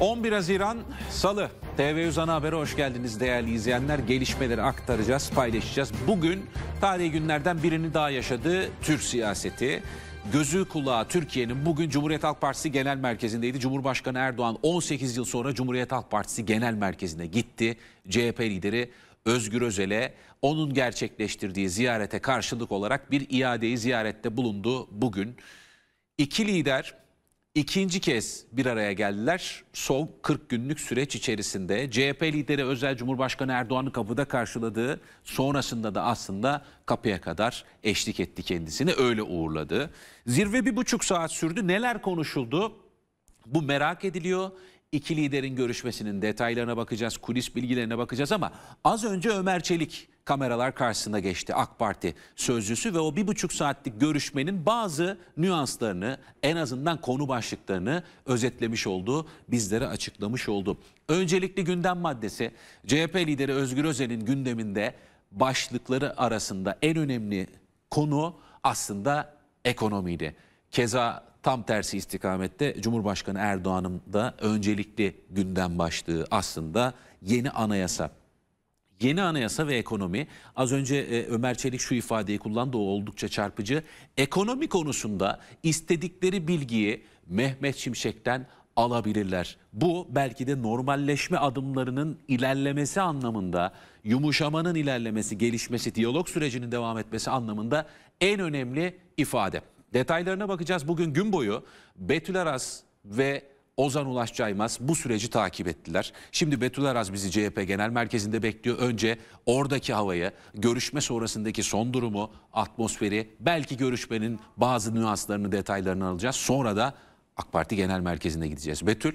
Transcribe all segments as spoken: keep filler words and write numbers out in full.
on bir Haziran Salı T V yüz Ana Haber'e hoş geldiniz değerli izleyenler. Gelişmeleri aktaracağız, paylaşacağız. Bugün tarihi günlerden birini daha yaşadı Türk siyaseti. Gözü kulağı Türkiye'nin. Bugün Cumhuriyet Halk Partisi Genel Merkezi'ndeydi. Cumhurbaşkanı Erdoğan on sekiz yıl sonra Cumhuriyet Halk Partisi Genel Merkezi'ne gitti. C H P lideri Özgür Özel'e onun gerçekleştirdiği ziyarete karşılık olarak bir iadeyi ziyarette bulundu bugün. İki lider ikinci kez bir araya geldiler. Son kırk günlük süreç içerisinde C H P lideri Özel, Cumhurbaşkanı Erdoğan'ı kapıda karşıladığı, sonrasında da aslında kapıya kadar eşlik etti kendisini, öyle uğurladı. Zirve bir buçuk saat sürdü. Neler konuşuldu? Bu merak ediliyor. İki liderin görüşmesinin detaylarına bakacağız, kulis bilgilerine bakacağız ama az önce Ömer Çelik kameralar karşısına geçti, AK Parti sözcüsü, ve o bir buçuk saatlik görüşmenin bazı nüanslarını, en azından konu başlıklarını özetlemiş oldu, bizlere açıklamış oldu. Öncelikli gündem maddesi C H P lideri Özgür Özel'in gündeminde başlıkları arasında en önemli konu aslında ekonomiydi. Keza tam tersi istikamette Cumhurbaşkanı Erdoğan'ın da öncelikli gündem başlığı aslında yeni anayasa. Yeni anayasa ve ekonomi. Az önce e, Ömer Çelik şu ifadeyi kullandı, o oldukça çarpıcı. Ekonomi konusunda istedikleri bilgiyi Mehmet Şimşek'ten alabilirler. Bu belki de normalleşme adımlarının ilerlemesi anlamında, yumuşamanın ilerlemesi, gelişmesi, diyalog sürecinin devam etmesi anlamında en önemli ifade. Detaylarına bakacağız. Bugün gün boyu Betül Aras ve Ozan Ulaş Caymaz bu süreci takip ettiler. Şimdi Betül Aras bizi C H P Genel Merkezi'nde bekliyor. Önce oradaki havayı, görüşme sonrasındaki son durumu, atmosferi, belki görüşmenin bazı nüanslarını, detaylarını alacağız. Sonra da AK Parti Genel Merkezi'ne gideceğiz. Betül.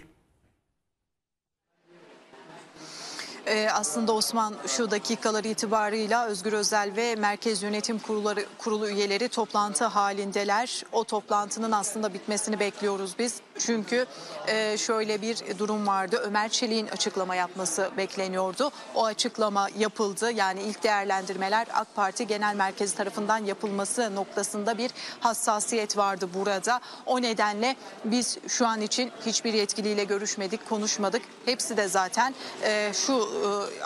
Ee, aslında Osman, şu dakikalar itibarıyla Özgür Özel ve Merkez Yönetim Kurulları, Kurulu üyeleri toplantı halindeler. O toplantının aslında bitmesini bekliyoruz biz. Çünkü e, şöyle bir durum vardı. Ömer Çelik'in açıklama yapması bekleniyordu. O açıklama yapıldı. Yani ilk değerlendirmeler AK Parti Genel Merkezi tarafından yapılması noktasında bir hassasiyet vardı burada. O nedenle biz şu an için hiçbir yetkiliyle görüşmedik, konuşmadık. Hepsi de zaten e, şu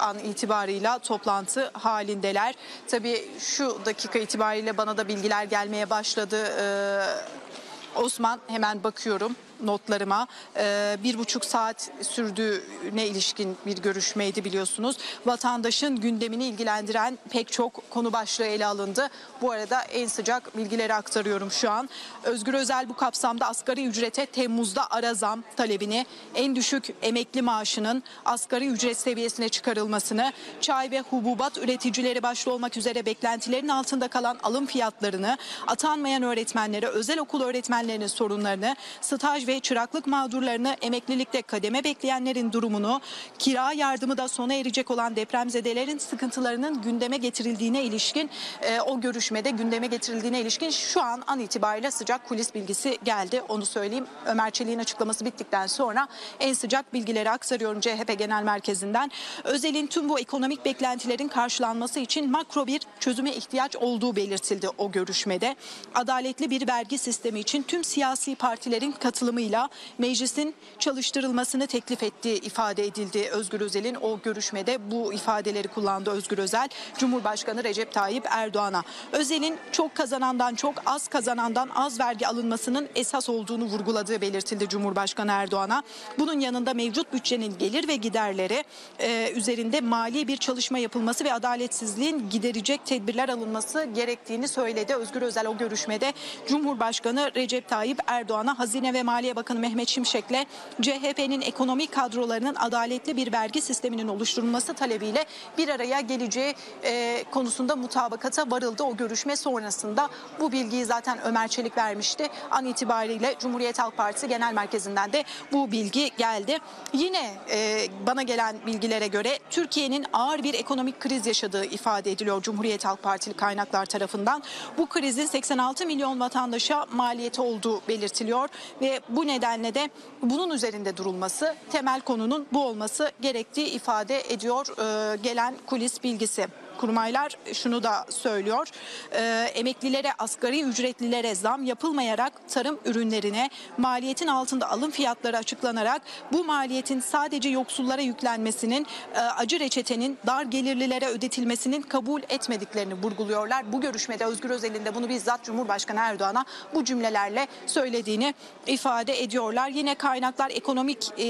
an itibarıyla toplantı halindeler. Tabii şu dakika itibariyle bana da bilgiler gelmeye başladı. Ee, Osman, hemen bakıyorum notlarıma. Ee, bir buçuk saat sürdüğüne ilişkin bir görüşmeydi biliyorsunuz. Vatandaşın gündemini ilgilendiren pek çok konu başlığı ele alındı. Bu arada en sıcak bilgileri aktarıyorum şu an. Özgür Özel bu kapsamda asgari ücrete Temmuz'da ara zam talebini, en düşük emekli maaşının asgari ücret seviyesine çıkarılmasını, çay ve hububat üreticileri başta olmak üzere beklentilerin altında kalan alım fiyatlarını, atanmayan öğretmenlere, özel okul öğretmenlerinin sorunlarını, staj ve çıraklık mağdurlarını, emeklilikte kademe bekleyenlerin durumunu, kira yardımı da sona erecek olan depremzedelerin sıkıntılarının gündeme getirildiğine ilişkin, e, o görüşmede gündeme getirildiğine ilişkin şu an an itibariyle sıcak kulis bilgisi geldi. Onu söyleyeyim. Ömer Çelik'in açıklaması bittikten sonra en sıcak bilgileri aktarıyorum C H P Genel Merkezi'nden. Özel'in tüm bu ekonomik beklentilerin karşılanması için makro bir çözüme ihtiyaç olduğu belirtildi o görüşmede. Adaletli bir vergi sistemi için tüm siyasi partilerin katılımı ile meclisin çalıştırılmasını teklif ettiği ifade edildi. Özgür Özel'in o görüşmede bu ifadeleri kullandı Özgür Özel, Cumhurbaşkanı Recep Tayyip Erdoğan'a. Özel'in çok kazanandan çok, az kazanandan az vergi alınmasının esas olduğunu vurguladığı belirtildi Cumhurbaşkanı Erdoğan'a. Bunun yanında mevcut bütçenin gelir ve giderleri e, üzerinde mali bir çalışma yapılması ve adaletsizliğin giderecek tedbirler alınması gerektiğini söyledi Özgür Özel o görüşmede. Cumhurbaşkanı Recep Tayyip Erdoğan'a Hazine ve Maliye Bakanı Mehmet Şimşek'le C H P'nin ekonomik kadrolarının adaletli bir vergi sisteminin oluşturulması talebiyle bir araya geleceği e, konusunda mutabakata varıldı o görüşme sonrasında. Bu bilgiyi zaten Ömer Çelik vermişti. An itibariyle Cumhuriyet Halk Partisi Genel Merkezi'nden de bu bilgi geldi. Yine e, bana gelen bilgilere göre Türkiye'nin ağır bir ekonomik kriz yaşadığı ifade ediliyor Cumhuriyet Halk Partili kaynaklar tarafından. Bu krizin seksen altı milyon vatandaşa maliyeti olduğu belirtiliyor ve bu nedenle de bunun üzerinde durulması, temel konunun bu olması gerektiği ifade ediyor e, gelen kulis bilgisi. kurmaylar şunu da söylüyor. E, emeklilere, asgari ücretlilere zam yapılmayarak tarım ürünlerine maliyetin altında alım fiyatları açıklanarak bu maliyetin sadece yoksullara yüklenmesinin, e, acı reçetenin dar gelirlilere ödetilmesinin kabul etmediklerini vurguluyorlar. Bu görüşmede Özgür Özel'in de bunu bizzat Cumhurbaşkanı Erdoğan'a bu cümlelerle söylediğini ifade ediyorlar. Yine kaynaklar ekonomik e,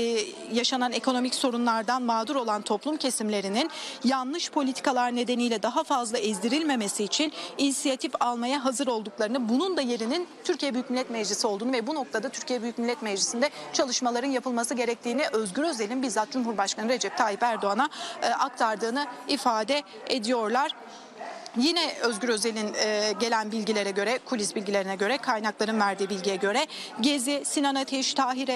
yaşanan ekonomik sorunlardan mağdur olan toplum kesimlerinin yanlış politikalar nedeniyle daha fazla ezdirilmemesi için inisiyatif almaya hazır olduklarını, bunun da yerinin Türkiye Büyük Millet Meclisi olduğunu ve bu noktada Türkiye Büyük Millet Meclisi'nde çalışmaların yapılması gerektiğini Özgür Özel'in bizzat Cumhurbaşkanı Recep Tayyip Erdoğan'a e, aktardığını ifade ediyorlar. Yine Özgür Özel'in gelen bilgilere göre, kulis bilgilerine göre, kaynakların verdiği bilgiye göre Gezi, Sinan Ateş, Tahir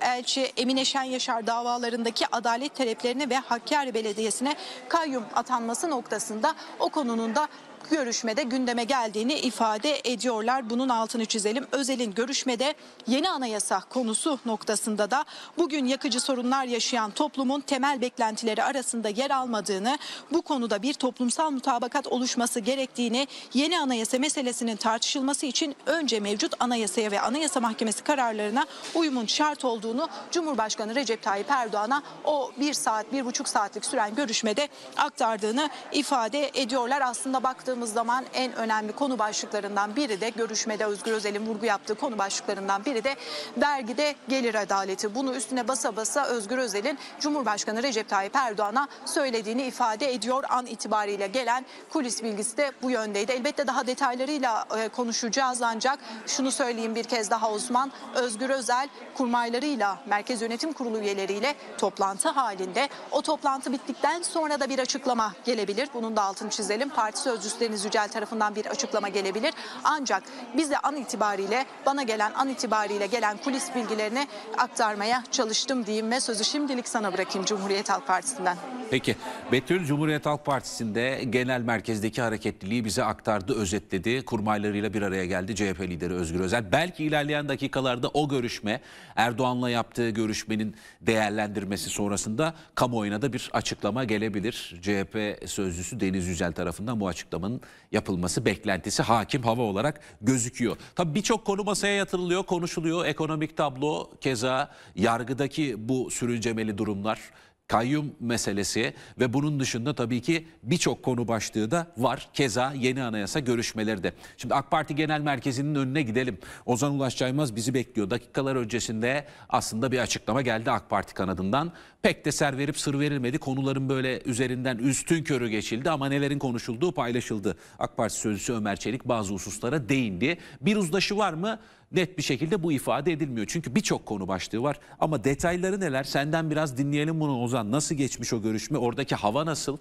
Elçi, Emine Şenyaşar davalarındaki adalet taleplerini ve Hakkari Belediyesi'ne kayyum atanması noktasında o konunun da görüşmede gündeme geldiğini ifade ediyorlar. Bunun altını çizelim. Özel'in görüşmede yeni anayasa konusu noktasında da bugün yakıcı sorunlar yaşayan toplumun temel beklentileri arasında yer almadığını, bu konuda bir toplumsal mutabakat oluşması gerektiğini, yeni anayasa meselesinin tartışılması için önce mevcut anayasaya ve Anayasa Mahkemesi kararlarına uyumun şart olduğunu Cumhurbaşkanı Recep Tayyip Erdoğan'a o bir saat, bir buçuk saatlik süren görüşmede aktardığını ifade ediyorlar. Aslında baktığımızda zaman en önemli konu başlıklarından biri de görüşmede Özgür Özel'in vurgu yaptığı konu başlıklarından biri de vergide gelir adaleti. Bunu üstüne basa basa Özgür Özel'in Cumhurbaşkanı Recep Tayyip Erdoğan'a söylediğini ifade ediyor. An itibariyle gelen kulis bilgisi de bu yöndeydi. Elbette daha detaylarıyla konuşacağız ancak şunu söyleyeyim bir kez daha Osman, Özgür Özel kurmaylarıyla, Merkez Yönetim Kurulu üyeleriyle toplantı halinde, o toplantı bittikten sonra da bir açıklama gelebilir. Bunun da altını çizelim. Parti sözcüsü Deniz Yücel tarafından bir açıklama gelebilir. Ancak bize an itibariyle, bana gelen an itibariyle gelen kulis bilgilerini aktarmaya çalıştım diyeyim ve sözü şimdilik sana bırakayım Cumhuriyet Halk Partisi'nden. Peki Betül, Cumhuriyet Halk Partisi'nde genel merkezdeki hareketliliği bize aktardı, özetledi. Kurmaylarıyla bir araya geldi C H P lideri Özgür Özel. Belki ilerleyen dakikalarda o görüşme, Erdoğan'la yaptığı görüşmenin değerlendirmesi sonrasında kamuoyuna da bir açıklama gelebilir. C H P sözcüsü Deniz Yücel tarafından bu açıklamanın yapılması beklentisi hakim hava olarak gözüküyor. Tabii birçok konu masaya yatırılıyor, konuşuluyor. Ekonomik tablo, keza yargıdaki bu sürüncemeli durumlar, kayyum meselesi ve bunun dışında tabii ki birçok konu başlığı da var. Keza yeni anayasa görüşmeleri de. Şimdi AK Parti Genel Merkezi'nin önüne gidelim. Ozan Ulaş Caymaz bizi bekliyor. Dakikalar öncesinde aslında bir açıklama geldi AK Parti kanadından. Pek de ser verip sır verilmedi. Konuların böyle üzerinden üstün körü geçildi ama nelerin konuşulduğu paylaşıldı. AK Parti sözcüsü Ömer Çelik bazı hususlara değindi. Bir uzlaşı var mı? Net bir şekilde bu ifade edilmiyor. Çünkü birçok konu başlığı var ama detayları neler? Senden biraz dinleyelim bunu Ozan. Nasıl geçmiş o görüşme? Oradaki hava nasıl?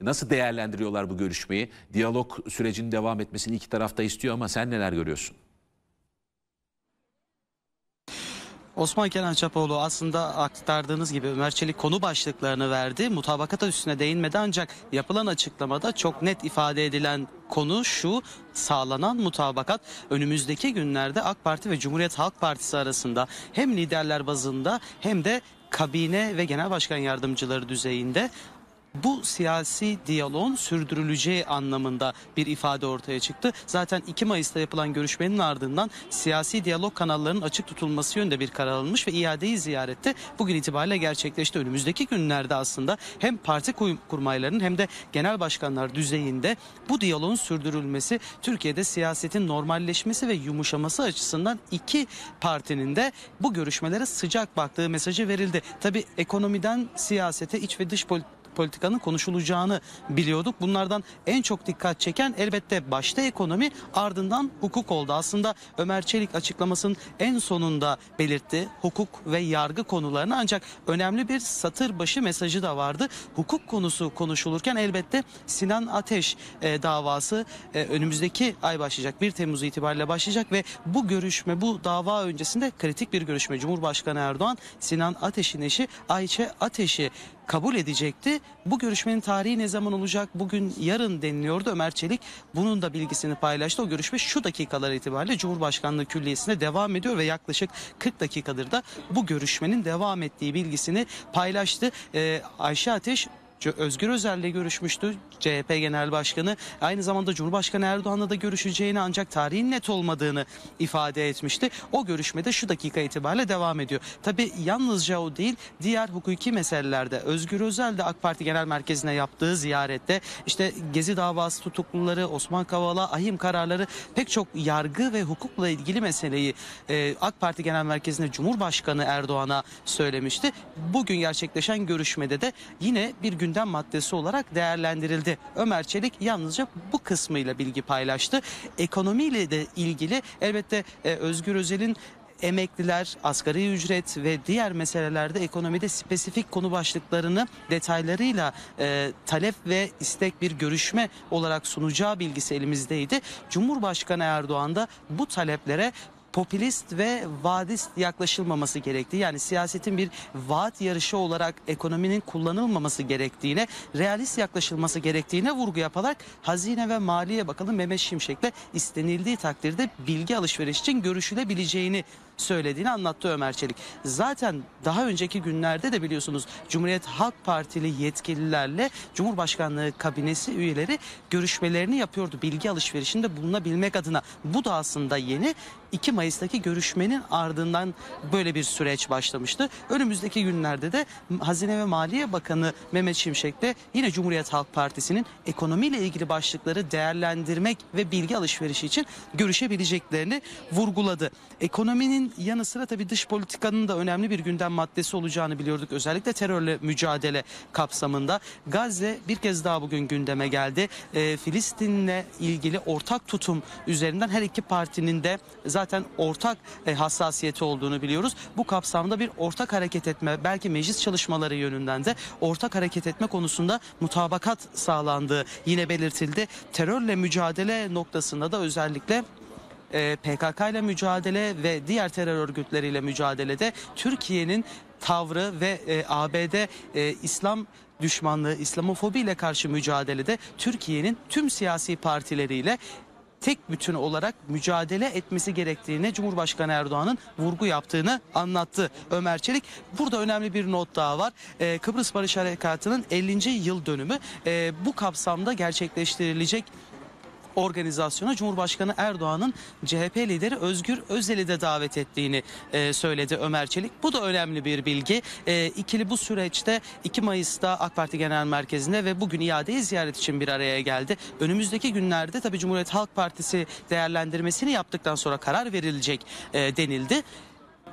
Nasıl değerlendiriyorlar bu görüşmeyi? Diyalog sürecinin devam etmesini iki tarafta istiyor ama sen neler görüyorsun? Osman Kenan Çapoğlu, aslında aktardığınız gibi Ömer Çelik konu başlıklarını verdi. Mutabakata üstüne değinmedi ancak yapılan açıklamada çok net ifade edilen konu şu: sağlanan mutabakat önümüzdeki günlerde AK Parti ve Cumhuriyet Halk Partisi arasında hem liderler bazında hem de kabine ve genel başkan yardımcıları düzeyinde bu siyasi diyaloğun sürdürüleceği anlamında bir ifade ortaya çıktı. Zaten iki Mayıs'ta yapılan görüşmenin ardından siyasi diyalog kanallarının açık tutulması yönünde bir karar alınmış ve iadeyi ziyarette bugün itibariyle gerçekleşti. Önümüzdeki günlerde aslında hem parti kurmaylarının hem de genel başkanlar düzeyinde bu diyaloğun sürdürülmesi, Türkiye'de siyasetin normalleşmesi ve yumuşaması açısından iki partinin de bu görüşmelere sıcak baktığı mesajı verildi. Tabii ekonomiden siyasete, iç ve dış politik politikanın konuşulacağını biliyorduk. Bunlardan en çok dikkat çeken elbette başta ekonomi, ardından hukuk oldu. Aslında Ömer Çelik açıklamasının en sonunda belirtti hukuk ve yargı konularını, ancak önemli bir satır başı mesajı da vardı. Hukuk konusu konuşulurken elbette Sinan Ateş e, davası e, önümüzdeki ay başlayacak. bir Temmuz itibariyle başlayacak ve bu görüşme, bu dava öncesinde kritik bir görüşme. Cumhurbaşkanı Erdoğan Sinan Ateş'in eşi Ayşe Ateş'i kabul edecekti. Bu görüşmenin tarihi ne zaman olacak? Bugün, yarın deniliyordu. Ömer Çelik bunun da bilgisini paylaştı. O görüşme şu dakikalar itibariyle Cumhurbaşkanlığı Külliyesi'nde devam ediyor ve yaklaşık kırk dakikadır da bu görüşmenin devam ettiği bilgisini paylaştı. Ee, Ayşe Ateş Özgür Özel'le görüşmüştü, C H P Genel Başkanı. Aynı zamanda Cumhurbaşkanı Erdoğan'la da görüşeceğini ancak tarihin net olmadığını ifade etmişti. O görüşmede şu dakika itibariyle devam ediyor. Tabii yalnızca o değil, diğer hukuki meselelerde Özgür Özel de AK Parti Genel Merkezi'ne yaptığı ziyarette işte Gezi davası tutukluları, Osman Kavala, ahim kararları, pek çok yargı ve hukukla ilgili meseleyi e, AK Parti Genel Merkezi'ne Cumhurbaşkanı Erdoğan'a söylemişti. Bugün gerçekleşen görüşmede de yine bir gündem maddesi olarak değerlendirildi. Ömer Çelik yalnızca bu kısmıyla bilgi paylaştı. Ekonomiyle de ilgili elbette e, Özgür Özel'in emekliler, asgari ücret ve diğer meselelerde ekonomide spesifik konu başlıklarını detaylarıyla e, talep ve istek bir görüşme olarak sunacağı bilgisi elimizdeydi. Cumhurbaşkanı Erdoğan da bu taleplere popülist ve vaadist yaklaşılmaması gerektiği, yani siyasetin bir vaat yarışı olarak ekonominin kullanılmaması gerektiğine, realist yaklaşılması gerektiğine vurgu yaparak Hazine ve Maliye Bakanı Mehmet Şimşek'le istenildiği takdirde bilgi alışveriş için görüşülebileceğini söylediğini anlattı Ömer Çelik. Zaten daha önceki günlerde de biliyorsunuz Cumhuriyet Halk Partili yetkililerle Cumhurbaşkanlığı kabinesi üyeleri görüşmelerini yapıyordu. Bilgi alışverişinde bulunabilmek adına. Bu da aslında yeni. iki Mayıs'taki görüşmenin ardından böyle bir süreç başlamıştı. Önümüzdeki günlerde de Hazine ve Maliye Bakanı Mehmet Şimşek de yine Cumhuriyet Halk Partisi'nin ekonomiyle ilgili başlıkları değerlendirmek ve bilgi alışverişi için görüşebileceklerini vurguladı. Ekonominin yanı sıra tabii dış politikanın da önemli bir gündem maddesi olacağını biliyorduk. Özellikle terörle mücadele kapsamında. Gazze bir kez daha bugün gündeme geldi. E, Filistin'le ilgili ortak tutum üzerinden her iki partinin de zaten ortak e, hassasiyeti olduğunu biliyoruz. Bu kapsamda bir ortak hareket etme, belki meclis çalışmaları yönünden de ortak hareket etme konusunda mutabakat sağlandığı yine belirtildi. Terörle mücadele noktasında da özellikle P K K ile mücadele ve diğer terör örgütleriyle mücadelede Türkiye'nin tavrı ve e, A B D e, İslam düşmanlığı, İslamofobi ile karşı mücadelede Türkiye'nin tüm siyasi partileriyle tek bütün olarak mücadele etmesi gerektiğine Cumhurbaşkanı Erdoğan'ın vurgu yaptığını anlattı Ömer Çelik. Burada önemli bir not daha var. Ee, Kıbrıs Barış Harekatı'nın ellinci yıl dönümü. Ee, bu kapsamda gerçekleştirilecek organizasyona Cumhurbaşkanı Erdoğan'ın C H P lideri Özgür Özel'i de davet ettiğini e, söyledi Ömer Çelik. Bu da önemli bir bilgi. E, ikili bu süreçte iki Mayıs'ta AK Parti Genel Merkezi'nde ve bugün iadeyi ziyaret için bir araya geldi. Önümüzdeki günlerde tabii Cumhuriyet Halk Partisi değerlendirmesini yaptıktan sonra karar verilecek e, denildi.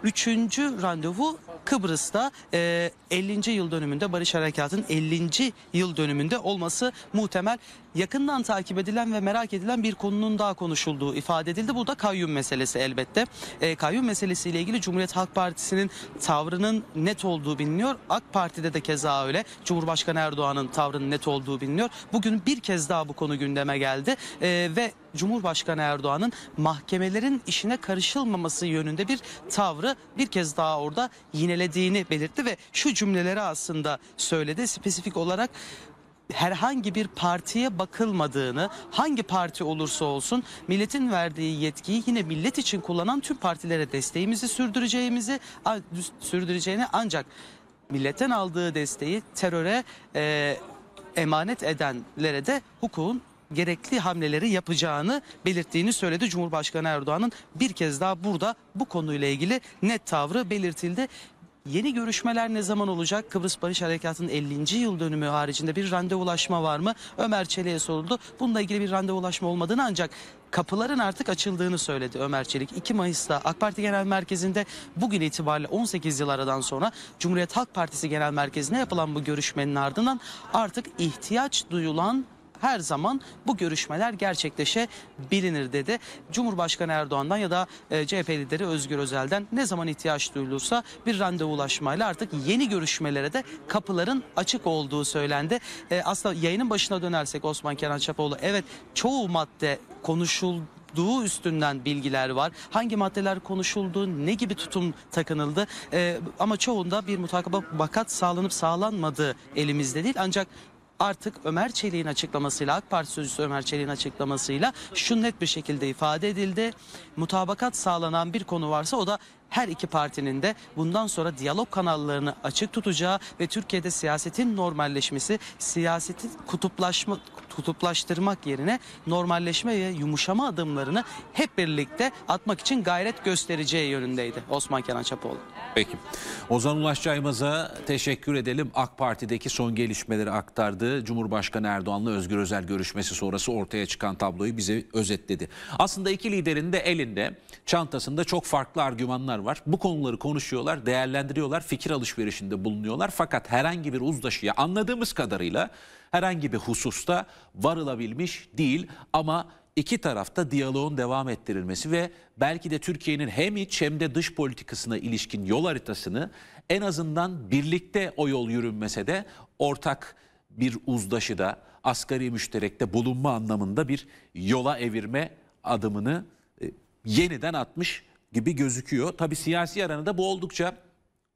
Üçüncü randevu Kıbrıs'ta e, ellinci yıl dönümünde, Barış Harekatı'nın ellinci yıl dönümünde olması muhtemel. Yakından takip edilen ve merak edilen bir konunun daha konuşulduğu ifade edildi. Bu da kayyum meselesi elbette. E, kayyum meselesiyle ilgili Cumhuriyet Halk Partisi'nin tavrının net olduğu biliniyor. AK Parti'de de keza öyle. Cumhurbaşkanı Erdoğan'ın tavrının net olduğu biliniyor. Bugün bir kez daha bu konu gündeme geldi e, ve Cumhurbaşkanı Erdoğan'ın mahkemelerin işine karışılmaması yönünde bir tavrı bir kez daha orada yinelediğini belirtti ve şu cümleleri aslında söyledi. Spesifik olarak herhangi bir partiye bakılmadığını, hangi parti olursa olsun milletin verdiği yetkiyi yine millet için kullanan tüm partilere desteğimizi sürdüreceğimizi sürdüreceğini ancak milletten aldığı desteği teröre e, emanet edenlere de hukukun gerekli hamleleri yapacağını belirttiğini söyledi. Cumhurbaşkanı Erdoğan'ın bir kez daha burada bu konuyla ilgili net tavrı belirtildi. Yeni görüşmeler ne zaman olacak? Kıbrıs Barış Harekatı'nın ellinci yıl dönümü haricinde bir randevulaşma var mı? Ömer Çelik'e soruldu. Bununla ilgili bir randevulaşma olmadığını ancak kapıların artık açıldığını söyledi Ömer Çelik. iki Mayıs'ta AK Parti Genel Merkezi'nde bugün itibariyle on sekiz yıl aradan sonra Cumhuriyet Halk Partisi Genel Merkezi'ne yapılan bu görüşmenin ardından artık ihtiyaç duyulan her zaman bu görüşmeler gerçekleşebilinir dedi. Cumhurbaşkanı Erdoğan'dan ya da C H P lideri Özgür Özel'den ne zaman ihtiyaç duyulursa bir randevulaşmayla artık yeni görüşmelere de kapıların açık olduğu söylendi. E, aslında yayının başına dönersek Osman Kenan Çapoğlu, evet çoğu madde konuşuldu. Doğu üstünden bilgiler var. Hangi maddeler konuşuldu, ne gibi tutum takınıldı ee, ama çoğunda bir mutabakat sağlanıp sağlanmadığı elimizde değil. Ancak artık Ömer Çelik'in açıklamasıyla, AK Parti sözcüsü Ömer Çelik'in açıklamasıyla şu net bir şekilde ifade edildi. Mutabakat sağlanan bir konu varsa o da her iki partinin de bundan sonra diyalog kanallarını açık tutacağı ve Türkiye'de siyasetin normalleşmesi, siyasetin kutuplaşma, kutuplaştırmak yerine normalleşme ve yumuşama adımlarını hep birlikte atmak için gayret göstereceği yönündeydi Osman Kenan Çapoğlu. Peki. Ozan Ulaş Caymaz'a teşekkür edelim. AK Parti'deki son gelişmeleri aktardı. Cumhurbaşkanı Erdoğan'la Özgür Özel görüşmesi sonrası ortaya çıkan tabloyu bize özetledi. Aslında iki liderin de elinde, çantasında çok farklı argümanlar var. Bu konuları konuşuyorlar, değerlendiriyorlar, fikir alışverişinde bulunuyorlar. Fakat herhangi bir uzlaşıya anladığımız kadarıyla herhangi bir hususta varılabilmiş değil. Ama iki tarafta diyaloğun devam ettirilmesi ve belki de Türkiye'nin hem iç hem de dış politikasına ilişkin yol haritasını en azından birlikte o yol yürünmese de ortak bir uzlaşıda, asgari müşterekte bulunma anlamında bir yola evirme adımını yeniden atmış gibi gözüküyor. Tabii siyasi aranada bu oldukça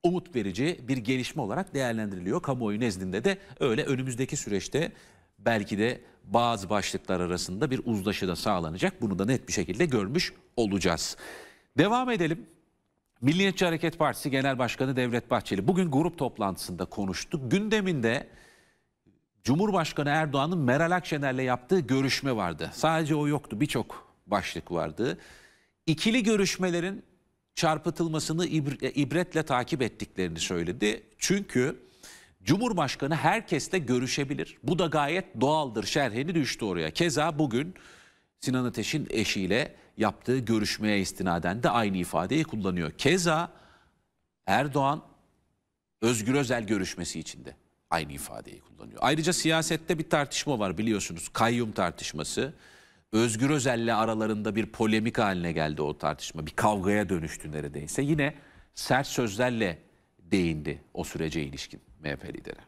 umut verici bir gelişme olarak değerlendiriliyor. Kamuoyu nezdinde de öyle, önümüzdeki süreçte belki de bazı başlıklar arasında bir uzlaşı da sağlanacak. Bunu da net bir şekilde görmüş olacağız. Devam edelim. Milliyetçi Hareket Partisi Genel Başkanı Devlet Bahçeli bugün grup toplantısında konuştu. Gündeminde Cumhurbaşkanı Erdoğan'ın Meral Akşener'le yaptığı görüşme vardı. Sadece o yoktu, birçok başlık vardı. İkili görüşmelerin çarpıtılmasını ibretle takip ettiklerini söyledi. Çünkü Cumhurbaşkanı herkesle görüşebilir. Bu da gayet doğaldır şerhini düştü oraya. Keza bugün Sinan Ateş'in eşiyle yaptığı görüşmeye istinaden de aynı ifadeyi kullanıyor. Keza Erdoğan Özgür Özel görüşmesi içinde aynı ifadeyi kullanıyor. Ayrıca siyasette bir tartışma var biliyorsunuz. Kayyum tartışması. Özgür Özel'le aralarında bir polemik haline geldi o tartışma. Bir kavgaya dönüştü neredeyse. Yine sert sözlerle değindi o sürece ilişkin M H P lideri.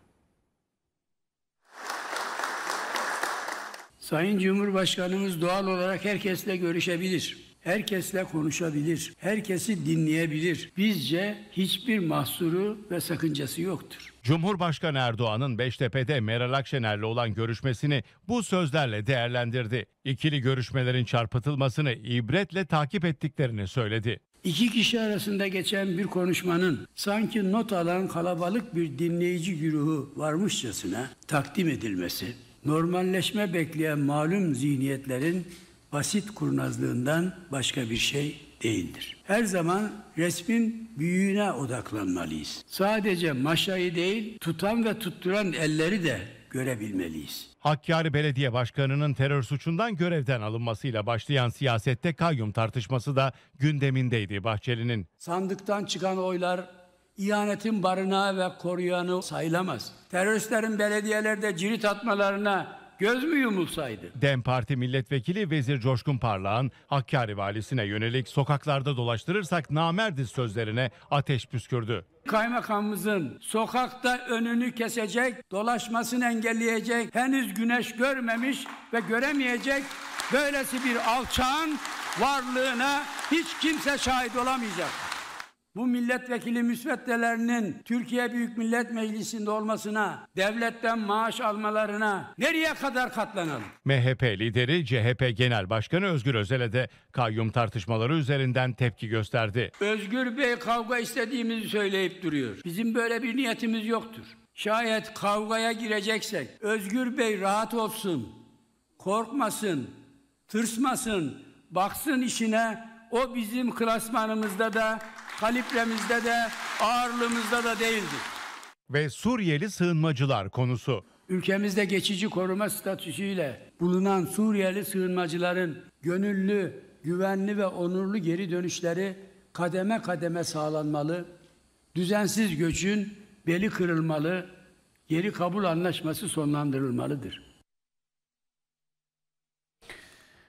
Sayın Cumhurbaşkanımız doğal olarak herkesle görüşebilir. Herkesle konuşabilir. Herkesi dinleyebilir. Bizce hiçbir mahsuru ve sakıncası yoktur. Cumhurbaşkanı Erdoğan'ın Beştepe'de Meral Akşener'le olan görüşmesini bu sözlerle değerlendirdi. İkili görüşmelerin çarpıtılmasını ibretle takip ettiklerini söyledi. İki kişi arasında geçen bir konuşmanın sanki not alan kalabalık bir dinleyici güruhu varmışçasına takdim edilmesi, normalleşme bekleyen malum zihniyetlerin basit kurnazlığından başka bir şey değildir. Her zaman resmin büyüğüne odaklanmalıyız. Sadece maşayı değil, tutan ve tutturan elleri de görebilmeliyiz. Hakkari Belediye Başkanı'nın terör suçundan görevden alınmasıyla başlayan siyasette kayyum tartışması da gündemindeydi Bahçeli'nin. Sandıktan çıkan oylar ihanetin barınağı ve koruyanı sayılamaz. Teröristlerin belediyelerde cirit atmalarına göz mü yumulsaydı? DEM Parti Milletvekili Vezir Coşkun Parlağ'ın Hakkari valisine yönelik "sokaklarda dolaştırırsak namerdiz" sözlerine ateş püskürdü. Kaymakamımızın sokakta önünü kesecek, dolaşmasını engelleyecek, henüz güneş görmemiş ve göremeyecek böylesi bir alçağın varlığına hiç kimse şahit olamayacak. Bu milletvekili müsveddelerinin Türkiye Büyük Millet Meclisi'nde olmasına, devletten maaş almalarına nereye kadar katlanalım? M H P lideri C H P Genel Başkanı Özgür Özel'e de kayyum tartışmaları üzerinden tepki gösterdi. Özgür Bey kavga istediğimizi söyleyip duruyor. Bizim böyle bir niyetimiz yoktur. Şayet kavgaya gireceksek Özgür Bey rahat olsun, korkmasın, tırsmasın, baksın işine. O bizim klasmanımızda da, kalibremizde de, ağırlığımızda da değildir. Ve Suriyeli sığınmacılar konusu. Ülkemizde geçici koruma statüsüyle bulunan Suriyeli sığınmacıların gönüllü, güvenli ve onurlu geri dönüşleri kademe kademe sağlanmalı, düzensiz göçün beli kırılmalı, geri kabul anlaşması sonlandırılmalıdır.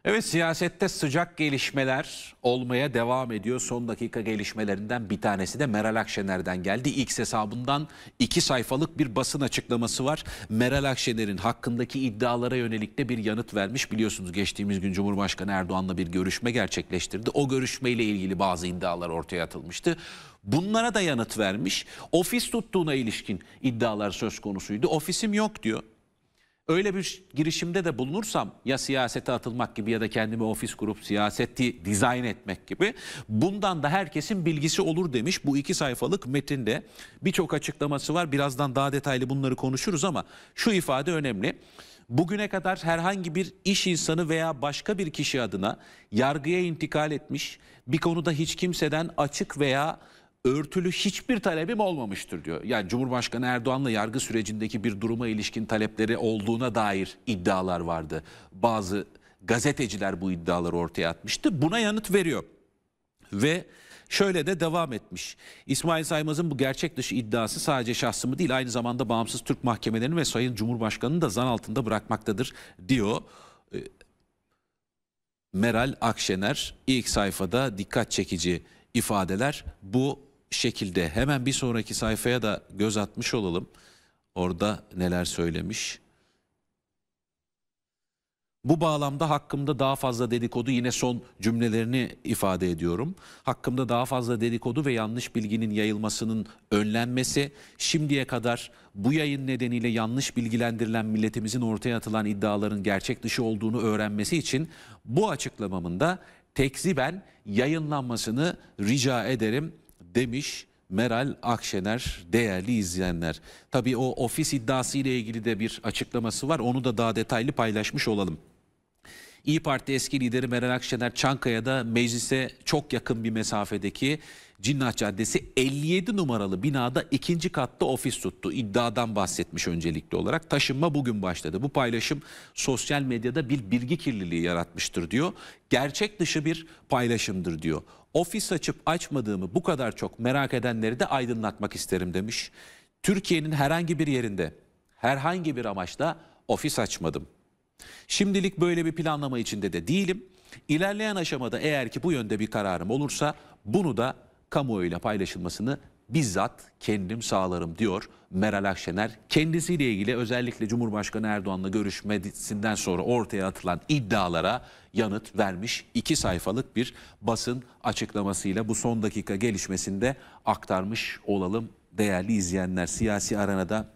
Evet, siyasette sıcak gelişmeler olmaya devam ediyor. Son dakika gelişmelerinden bir tanesi de Meral Akşener'den geldi. X hesabından iki sayfalık bir basın açıklaması var. Meral Akşener'in hakkındaki iddialara yönelik de bir yanıt vermiş. Biliyorsunuz geçtiğimiz gün Cumhurbaşkanı Erdoğan'la bir görüşme gerçekleştirdi. O görüşmeyle ilgili bazı iddialar ortaya atılmıştı. Bunlara da yanıt vermiş. Ofis tuttuğuna ilişkin iddialar söz konusuydu. Ofisim yok diyor. Öyle bir girişimde de bulunursam, ya siyasete atılmak gibi ya da kendime ofis kurup siyaseti dizayn etmek gibi, bundan da herkesin bilgisi olur demiş. Bu iki sayfalık metinde birçok açıklaması var. Birazdan daha detaylı bunları konuşuruz ama şu ifade önemli. Bugüne kadar herhangi bir iş insanı veya başka bir kişi adına yargıya intikal etmiş, bir konuda hiç kimseden açık veya örtülü hiçbir talebim olmamıştır diyor. Yani Cumhurbaşkanı Erdoğan'la yargı sürecindeki bir duruma ilişkin talepleri olduğuna dair iddialar vardı. Bazı gazeteciler bu iddiaları ortaya atmıştı. Buna yanıt veriyor. Ve şöyle de devam etmiş. İsmail Saymaz'ın bu gerçek dışı iddiası sadece şahsımı değil, aynı zamanda bağımsız Türk mahkemelerini ve Sayın Cumhurbaşkanı'nı da zan altında bırakmaktadır diyor. Meral Akşener ilk sayfada dikkat çekici ifadeler bu şekilde. Hemen bir sonraki sayfaya da göz atmış olalım. Orada neler söylemiş. Bu bağlamda hakkımda daha fazla dedikodu, yine son cümlelerini ifade ediyorum. Hakkımda daha fazla dedikodu ve yanlış bilginin yayılmasının önlenmesi, şimdiye kadar bu yayın nedeniyle yanlış bilgilendirilen milletimizin ortaya atılan iddiaların gerçek dışı olduğunu öğrenmesi için bu açıklamamın da tekziben yayınlanmasını rica ederim demiş Meral Akşener, değerli izleyenler. Tabii o ofis iddiası ile ilgili de bir açıklaması var. Onu da daha detaylı paylaşmış olalım. İYİ Parti eski lideri Meral Akşener, Çankaya'da meclise çok yakın bir mesafedeki Cinnah Caddesi elli yedi numaralı binada ikinci katta ofis tuttu. İddiadan bahsetmiş öncelikli olarak. Taşınma bugün başladı. Bu paylaşım sosyal medyada bir bilgi kirliliği yaratmıştır diyor. Gerçek dışı bir paylaşımdır diyor. Ofis açıp açmadığımı bu kadar çok merak edenleri de aydınlatmak isterim demiş. Türkiye'nin herhangi bir yerinde, herhangi bir amaçla ofis açmadım. Şimdilik böyle bir planlama içinde de değilim. İlerleyen aşamada eğer ki bu yönde bir kararım olursa bunu da kamuoyuyla paylaşılmasını bizzat kendim sağlarım diyor Meral Akşener. Kendisiyle ilgili özellikle Cumhurbaşkanı Erdoğan'la görüşmesinden sonra ortaya atılan iddialara yanıt vermiş. İki sayfalık bir basın açıklamasıyla bu son dakika gelişmesinde aktarmış olalım değerli izleyenler. Siyasi arenada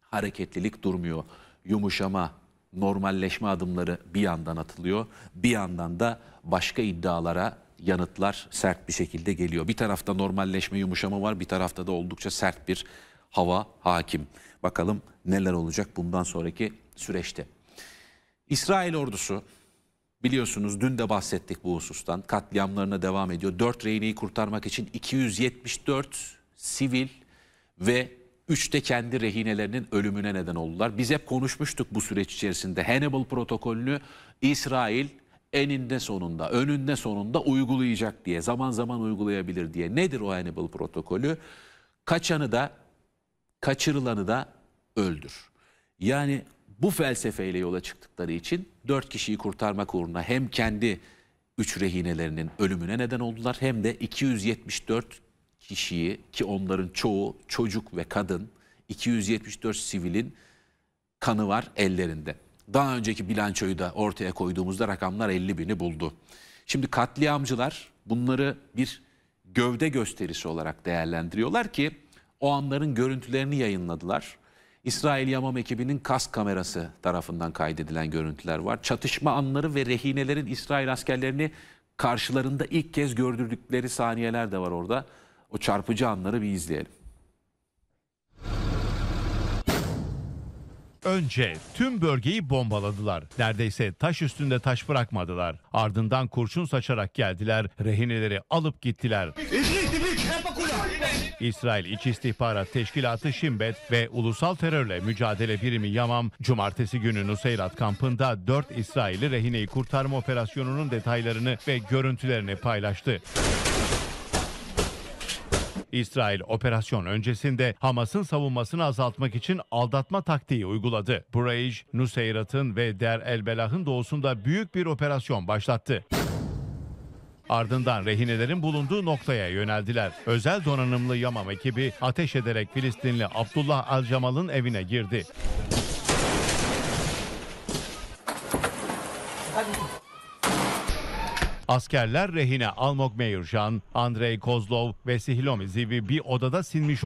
hareketlilik durmuyor. Yumuşama, normalleşme adımları bir yandan atılıyor, bir yandan da başka iddialara yanıtlar sert bir şekilde geliyor. Bir tarafta normalleşme, yumuşama var, bir tarafta da oldukça sert bir hava hakim. Bakalım neler olacak bundan sonraki süreçte. İsrail ordusu, biliyorsunuz dün de bahsettik bu husustan, katliamlarına devam ediyor. dört rehineyi kurtarmak için iki yüz yetmiş dört sivil ve üçte kendi rehinelerinin ölümüne neden oldular. Biz hep konuşmuştuk bu süreç içerisinde. Hannibal protokolünü İsrail eninde sonunda, önünde sonunda uygulayacak diye, zaman zaman uygulayabilir diye. Nedir o Hannibal protokolü? Kaçanı da, kaçırılanı da öldür. Yani bu felsefeyle yola çıktıkları için dört kişiyi kurtarmak uğruna hem kendi üç rehinelerinin ölümüne neden oldular, hem de iki yüz yetmiş dört kişiyi, ki onların çoğu çocuk ve kadın, iki yüz yetmiş dört sivilin kanı var ellerinde. Daha önceki bilançoyu da ortaya koyduğumuzda rakamlar elli bini buldu. Şimdi katliamcılar bunları bir gövde gösterisi olarak değerlendiriyorlar ki o anların görüntülerini yayınladılar. İsrail Yamam ekibinin kask kamerası tarafından kaydedilen görüntüler var. Çatışma anları ve rehinelerin İsrail askerlerini karşılarında ilk kez gördürdükleri saniyeler de var orada. O çarpıcı anları bir izleyelim. Önce tüm bölgeyi bombaladılar. Neredeyse taş üstünde taş bırakmadılar. Ardından kurşun saçarak geldiler. Rehineleri alıp gittiler. İsrail İç İstihbarat Teşkilatı Şimbet ve Ulusal Terörle Mücadele Birimi Yamam, cumartesi günü Nusayrat kampında dört İsrailli rehineyi kurtarma operasyonunun detaylarını ve görüntülerini paylaştı. İsrail operasyon öncesinde Hamas'ın savunmasını azaltmak için aldatma taktiği uyguladı. Bureyj, Nuseyrat'ın ve Der El Belah'ın doğusunda büyük bir operasyon başlattı. Ardından rehinelerin bulunduğu noktaya yöneldiler. Özel donanımlı Yamam ekibi ateş ederek Filistinli Abdullah Al-Cemal'ın evine girdi. Askerler rehine Almog Meyurjan, Andrei Kozlov ve Sihlomi Zivi bir odada sinmiş.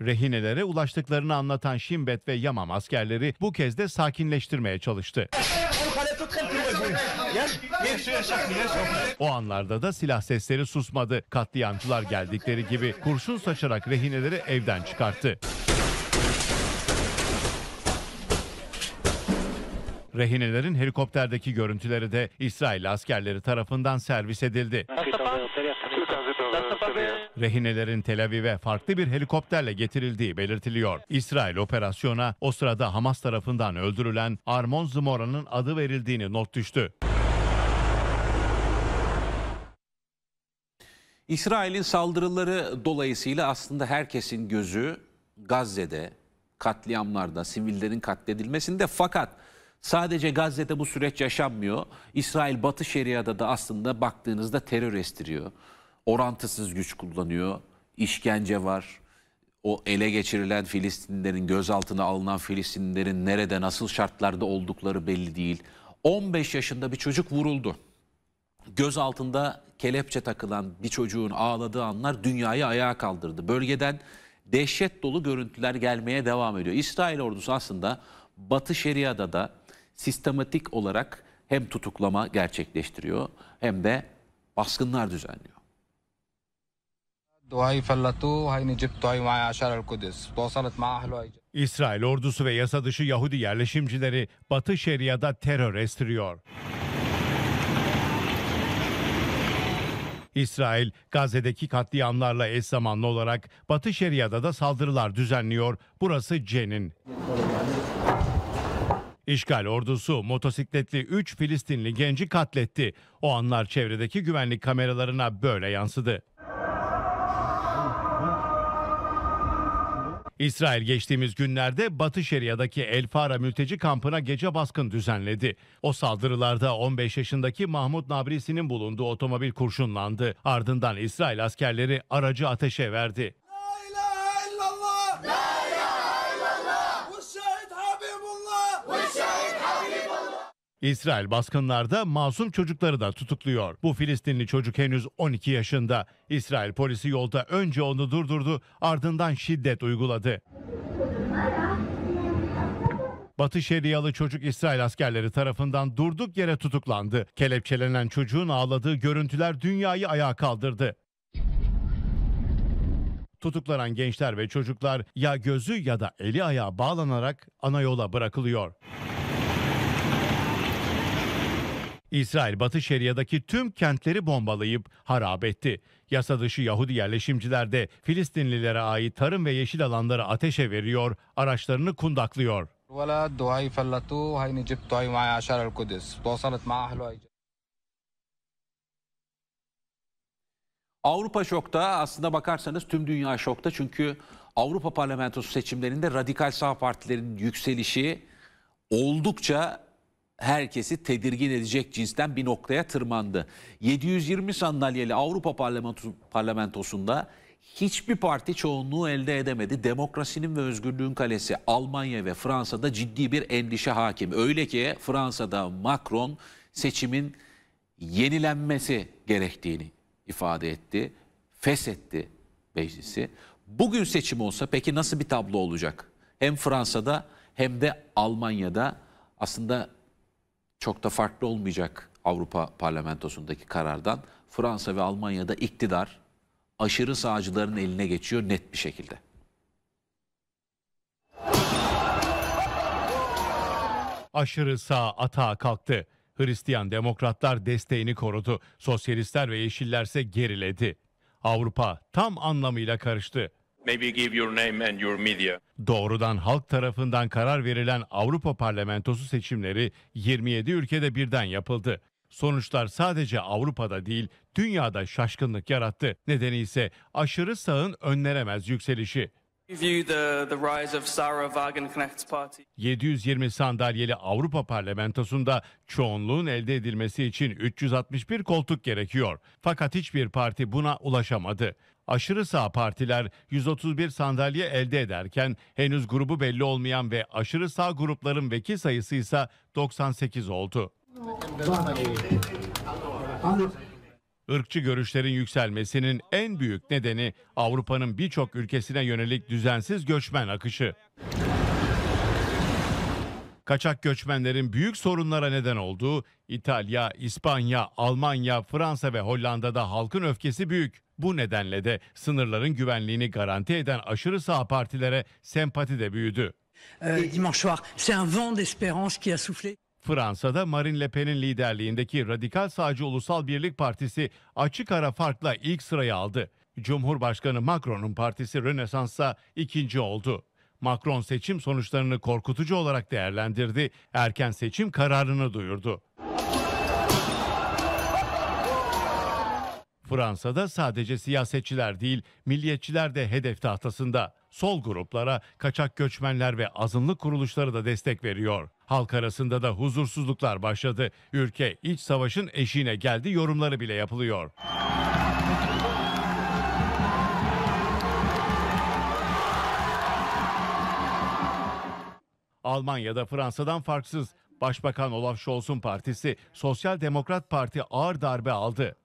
Rehinelere ulaştıklarını anlatan Şimbet ve Yamam askerleri bu kez de sakinleştirmeye çalıştı. O anlarda da silah sesleri susmadı. Katliamcılar geldikleri gibi kurşun saçarak rehineleri evden çıkarttı. Rehinelerin helikopterdeki görüntüleri de İsrail askerleri tarafından servis edildi. Rehinelerin Tel Aviv'e farklı bir helikopterle getirildiği belirtiliyor. İsrail operasyona o sırada Hamas tarafından öldürülen Armon Zmora'nın adı verildiğini not düştü. İsrail'in saldırıları dolayısıyla aslında herkesin gözü Gazze'de, katliamlarda, sivillerin katledilmesinde, fakat sadece Gazze'de bu süreç yaşanmıyor. İsrail Batı Şeria'da da aslında baktığınızda terör estiriyor. Orantısız güç kullanıyor. İşkence var. O ele geçirilen Filistinlilerin, gözaltına alınan Filistinlilerin nerede, nasıl şartlarda oldukları belli değil. on beş yaşında bir çocuk vuruldu. Gözaltında kelepçe takılan bir çocuğun ağladığı anlar dünyayı ayağa kaldırdı. Bölgeden dehşet dolu görüntüler gelmeye devam ediyor. İsrail ordusu aslında Batı Şeria'da da sistematik olarak hem tutuklama gerçekleştiriyor hem de baskınlar düzenliyor. İsrail ordusu ve yasa dışı Yahudi yerleşimcileri Batı Şeria'da terör estiriyor. İsrail, Gazze'deki katliamlarla eş zamanlı olarak Batı Şeria'da da saldırılar düzenliyor. Burası Cenin. İşgal ordusu motosikletli üç Filistinli genci katletti. O anlar çevredeki güvenlik kameralarına böyle yansıdı. İsrail geçtiğimiz günlerde Batı Şeria'daki El Fara mülteci kampına gece baskın düzenledi. O saldırılarda on beş yaşındaki Mahmut Nabrisi'nin bulunduğu otomobil kurşunlandı. Ardından İsrail askerleri aracı ateşe verdi. La ilahe illallah! La ilahe illallah! Bu şehit Habibullah! Bu şehit Habibullah! İsrail baskınlarda masum çocukları da tutukluyor. Bu Filistinli çocuk henüz on iki yaşında. İsrail polisi yolda önce onu durdurdu, ardından şiddet uyguladı. Batı Şerialı çocuk İsrail askerleri tarafından durduk yere tutuklandı. Kelepçelenen çocuğun ağladığı görüntüler dünyayı ayağa kaldırdı. Tutuklanan gençler ve çocuklar ya gözü ya da eli ayağı bağlanarak ana yola bırakılıyor. İsrail, Batı Şeria'daki tüm kentleri bombalayıp harap etti. Yasa dışı Yahudi yerleşimciler de Filistinlilere ait tarım ve yeşil alanları ateşe veriyor, araçlarını kundaklıyor. Avrupa şokta, aslında bakarsanız tüm dünya şokta, çünkü Avrupa Parlamentosu seçimlerinde radikal sağ partilerin yükselişi oldukça herkesi tedirgin edecek cinsten bir noktaya tırmandı. yedi yüz yirmi sandalyeli Avrupa Parlamentosu'nda hiçbir parti çoğunluğu elde edemedi. Demokrasinin ve özgürlüğün kalesi Almanya ve Fransa'da ciddi bir endişe hakim. Öyle ki Fransa'da Macron seçimin yenilenmesi gerektiğini ifade etti. Feshetti meclisi. Bugün seçim olsa peki nasıl bir tablo olacak? Hem Fransa'da hem de Almanya'da aslında çok da farklı olmayacak Avrupa Parlamentosu'ndaki karardan. Fransa ve Almanya'da iktidar aşırı sağcıların eline geçiyor net bir şekilde. Aşırı sağ atağa kalktı. Hristiyan demokratlar desteğini korudu. Sosyalistler ve yeşillerse geriledi. Avrupa tam anlamıyla karıştı. Maybe give your name and your media. Doğrudan halk tarafından karar verilen Avrupa Parlamentosu seçimleri yirmi yedi ülkede birden yapıldı. Sonuçlar sadece Avrupa'da değil, dünyada şaşkınlık yarattı. Nedeni ise aşırı sağın önlenemez yükselişi. yedi yüz yirmi sandalyeli Avrupa Parlamentosu'nda çoğunluğun elde edilmesi için üç yüz altmış bir koltuk gerekiyor. Fakat hiçbir parti buna ulaşamadı. Aşırı sağ partiler yüz otuz bir sandalye elde ederken henüz grubu belli olmayan ve aşırı sağ grupların vekil sayısı ise doksan sekiz oldu. Irkçı görüşlerin yükselmesinin en büyük nedeni Avrupa'nın birçok ülkesine yönelik düzensiz göçmen akışı. Kaçak göçmenlerin büyük sorunlara neden olduğu İtalya, İspanya, Almanya, Fransa ve Hollanda'da halkın öfkesi büyük. Bu nedenle de sınırların güvenliğini garanti eden aşırı sağ partilere sempati de büyüdü. Fransa'da Marine Le Pen'in liderliğindeki Radikal Sağcı Ulusal Birlik Partisi açık ara farkla ilk sırayı aldı. Cumhurbaşkanı Macron'un partisi Rönesans'sa ikinci oldu. Macron seçim sonuçlarını korkutucu olarak değerlendirdi, erken seçim kararını duyurdu. Fransa'da sadece siyasetçiler değil, milliyetçiler de hedef tahtasında. Sol gruplara kaçak göçmenler ve azınlık kuruluşları da destek veriyor. Halk arasında da huzursuzluklar başladı. Ülke iç savaşın eşiğine geldi, yorumları bile yapılıyor. Almanya'da Fransa'dan farksız. Başbakan Olaf Scholz'un partisi Sosyal Demokrat Parti ağır darbe aldı.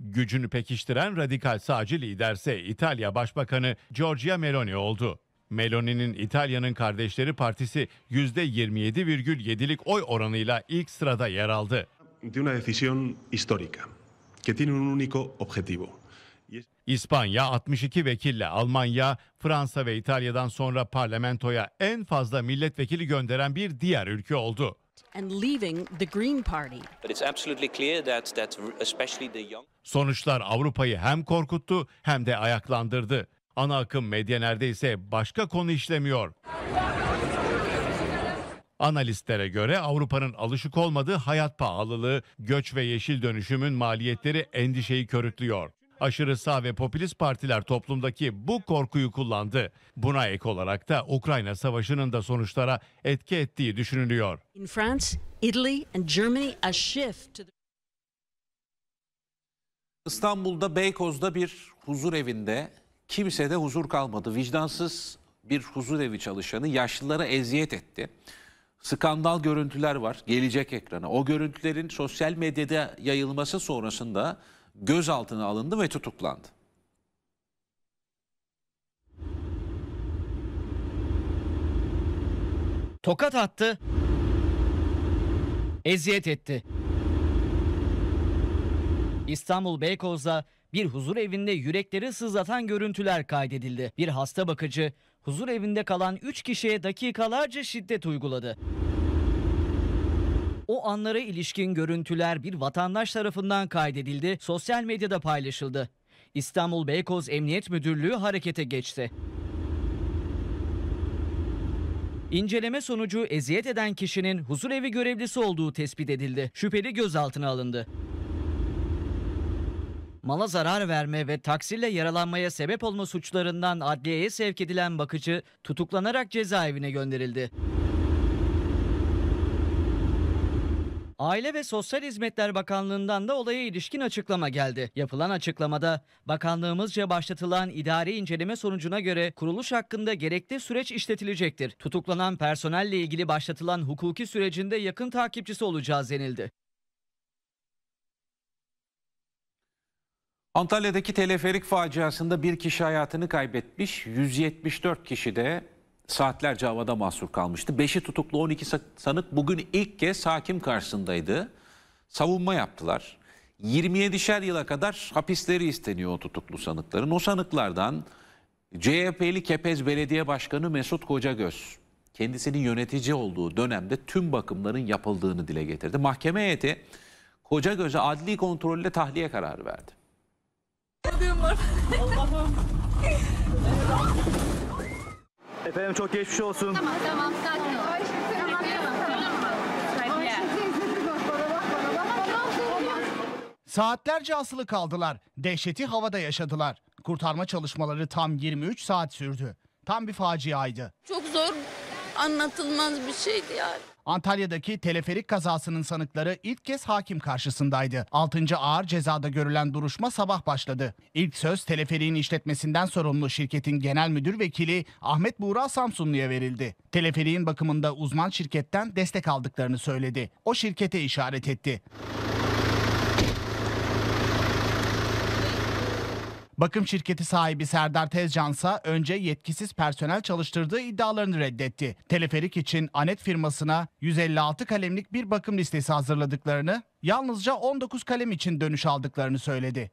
Gücünü pekiştiren radikal sağcı liderse İtalya Başbakanı Giorgia Meloni oldu. Meloni'nin İtalya'nın Kardeşleri Partisi yüzde yirmi yedi virgül yedilik oy oranıyla ilk sırada yer aldı. İspanya altmış iki vekille Almanya, Fransa ve İtalya'dan sonra parlamentoya en fazla milletvekili gönderen bir diğer ülke oldu. Sonuçlar Avrupa'yı hem korkuttu hem de ayaklandırdı. Ana akım medya neredeyse başka konu işlemiyor. Analistlere göre Avrupa'nın alışık olmadığı hayat pahalılığı, göç ve yeşil dönüşümün maliyetleri endişeyi körüklüyor. Aşırı sağ ve popülist partiler toplumdaki bu korkuyu kullandı. Buna ek olarak da Ukrayna Savaşı'nın da sonuçlara etki ettiği düşünülüyor. In France, Italy and Germany, a shift to the... İstanbul'da Beykoz'da bir huzur evinde kimsede huzur kalmadı. Vicdansız bir huzur evi çalışanı yaşlılara eziyet etti. Skandal görüntüler var, gelecek ekrana. O görüntülerin sosyal medyada yayılması sonrasında gözaltına alındı ve tutuklandı. Tokat attı, eziyet etti. İstanbul Beykoz'da bir huzur evinde yürekleri sızlatan görüntüler kaydedildi. Bir hasta bakıcı huzur evinde kalan üç kişiye dakikalarca şiddet uyguladı. O anlara ilişkin görüntüler bir vatandaş tarafından kaydedildi, sosyal medyada paylaşıldı. İstanbul Beykoz Emniyet Müdürlüğü harekete geçti. İnceleme sonucu eziyet eden kişinin huzurevi görevlisi olduğu tespit edildi. Şüpheli gözaltına alındı. Mala zarar verme ve taksirle yaralanmaya sebep olma suçlarından adliyeye sevk edilen bakıcı tutuklanarak cezaevine gönderildi. Aile ve Sosyal Hizmetler Bakanlığı'ndan da olaya ilişkin açıklama geldi. Yapılan açıklamada bakanlığımızca başlatılan idari inceleme sonucuna göre kuruluş hakkında gerekli süreç işletilecektir. Tutuklanan personelle ilgili başlatılan hukuki sürecinde yakın takipçisi olacağız denildi. Antalya'daki teleferik faciasında bir kişi hayatını kaybetmiş, yüz yetmiş dört kişi de saatlerce havada mahsur kalmıştı. beşi tutuklu on iki sanık bugün ilk kez hakim karşısındaydı. Savunma yaptılar. yirmi yedişer yıla kadar hapisleri isteniyor o tutuklu sanıkların. O sanıklardan C H P'li Kepez Belediye Başkanı Mesut Kocagöz kendisinin yönetici olduğu dönemde tüm bakımların yapıldığını dile getirdi. Mahkeme heyeti Kocagöz'e adli kontrolle tahliye kararı verdi. Allah'ım. Efendim çok geçmiş olsun. Tamam tamam sakin ol. Tamam tamam. Saatlerce asılı kaldılar. Dehşeti havada yaşadılar. Kurtarma çalışmaları tam yirmi üç saat sürdü. Tam bir faciaydı. Çok zor, anlatılmaz bir şeydi yani. Antalya'daki teleferik kazasının sanıkları ilk kez hakim karşısındaydı. altıncı ağır cezada görülen duruşma sabah başladı. İlk söz teleferiğin işletmesinden sorumlu şirketin genel müdür vekili Ahmet Buğra Samsunlu'ya verildi. Teleferiğin bakımında uzman şirketten destek aldıklarını söyledi. O şirkete işaret etti. Bakım şirketi sahibi Serdar Tezcansa önce yetkisiz personel çalıştırdığı iddialarını reddetti. Teleferik için Anet firmasına yüz elli altı kalemlik bir bakım listesi hazırladıklarını, yalnızca on dokuz kalem için dönüş aldıklarını söyledi.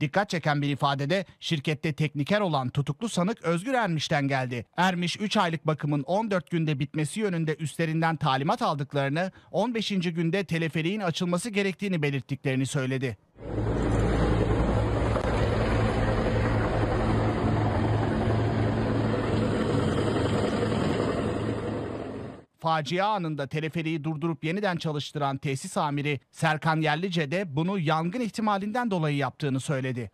Dikkat çeken bir ifadede şirkette tekniker olan tutuklu sanık Özgür Ermiş'ten geldi. Ermiş üç aylık bakımın on dört günde bitmesi yönünde üstlerinden talimat aldıklarını, on beşinci günde teleferiğin açılması gerektiğini belirttiklerini söyledi. Facia anında teleferiği durdurup yeniden çalıştıran tesis amiri Serkan Yerlice de bunu yangın ihtimalinden dolayı yaptığını söyledi.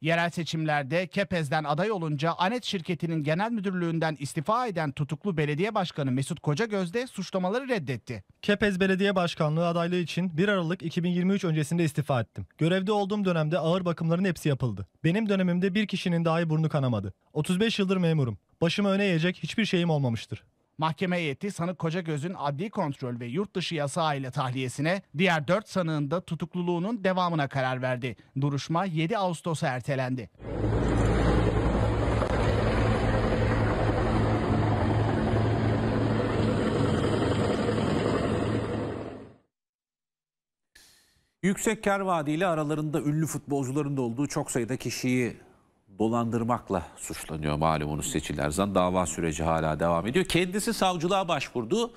Yerel seçimlerde Kepez'den aday olunca Anet şirketinin genel müdürlüğünden istifa eden tutuklu belediye başkanı Mesut Kocagöz de suçlamaları reddetti. Kepez Belediye Başkanlığı adaylığı için bir Aralık iki bin yirmi üç öncesinde istifa ettim. Görevde olduğum dönemde ağır bakımların hepsi yapıldı. Benim dönemimde bir kişinin dahi burnu kanamadı. otuz beş yıldır memurum. Başımı öne eğecek hiçbir şeyim olmamıştır. Mahkeme heyeti sanık Kocagöz'ün adli kontrol ve yurt dışı yasağı ile tahliyesine, diğer dört sanığın da tutukluluğunun devamına karar verdi. Duruşma yedi Ağustos'a ertelendi. Yüksekkar Vadi ile aralarında ünlü futbolcuların da olduğu çok sayıda kişiyi dolandırmakla suçlanıyor malumunuz Seçil Erzan. Dava süreci hala devam ediyor. Kendisi savcılığa başvurdu.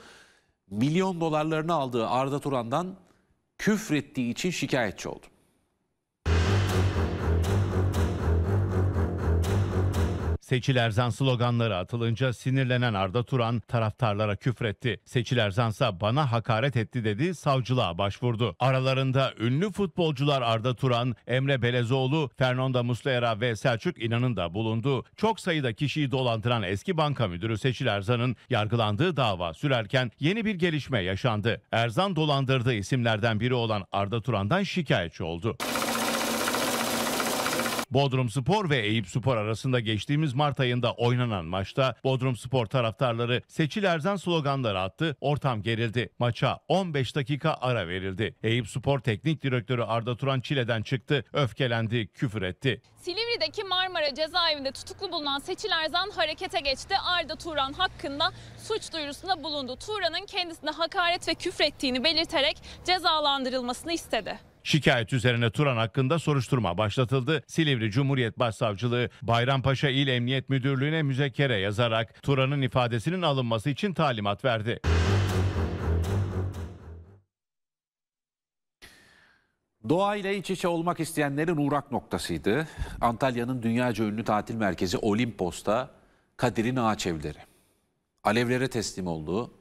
Milyon dolarlarını aldığı Arda Turan'dan küfrettiği için şikayetçi oldu. Seçil Erzan sloganları atılınca sinirlenen Arda Turan taraftarlara küfretti. Seçil Erzan'sa bana hakaret etti dedi, savcılığa başvurdu. Aralarında ünlü futbolcular Arda Turan, Emre Belezoğlu, Fernando Muslera ve Selçuk İnan'ın da bulunduğu çok sayıda kişiyi dolandıran eski banka müdürü Seçil Erzan'ın yargılandığı dava sürerken yeni bir gelişme yaşandı. Erzan dolandırdığı isimlerden biri olan Arda Turan'dan şikayetçi oldu. Bodrum Spor ve Eyüp Spor arasında geçtiğimiz Mart ayında oynanan maçta Bodrum Spor taraftarları Seçil Erzan sloganları attı, ortam gerildi. Maça on beş dakika ara verildi. Eyüp Spor Teknik Direktörü Arda Turan çileden çıktı, öfkelendi, küfür etti. Silivri'deki Marmara cezaevinde tutuklu bulunan Seçil Erzan harekete geçti. Arda Turan hakkında suç duyurusunda bulundu. Turan'ın kendisine hakaret ve küfrettiğini belirterek cezalandırılmasını istedi. Şikayet üzerine Turan hakkında soruşturma başlatıldı. Silivri Cumhuriyet Başsavcılığı Bayrampaşa İl Emniyet Müdürlüğü'ne müzekkere yazarak Turan'ın ifadesinin alınması için talimat verdi. Doğayla iç içe olmak isteyenlerin uğrak noktasıydı Antalya'nın dünyaca ünlü tatil merkezi Olimpos'ta Kadir'in ağaç evleri. Alevlere teslim olduğu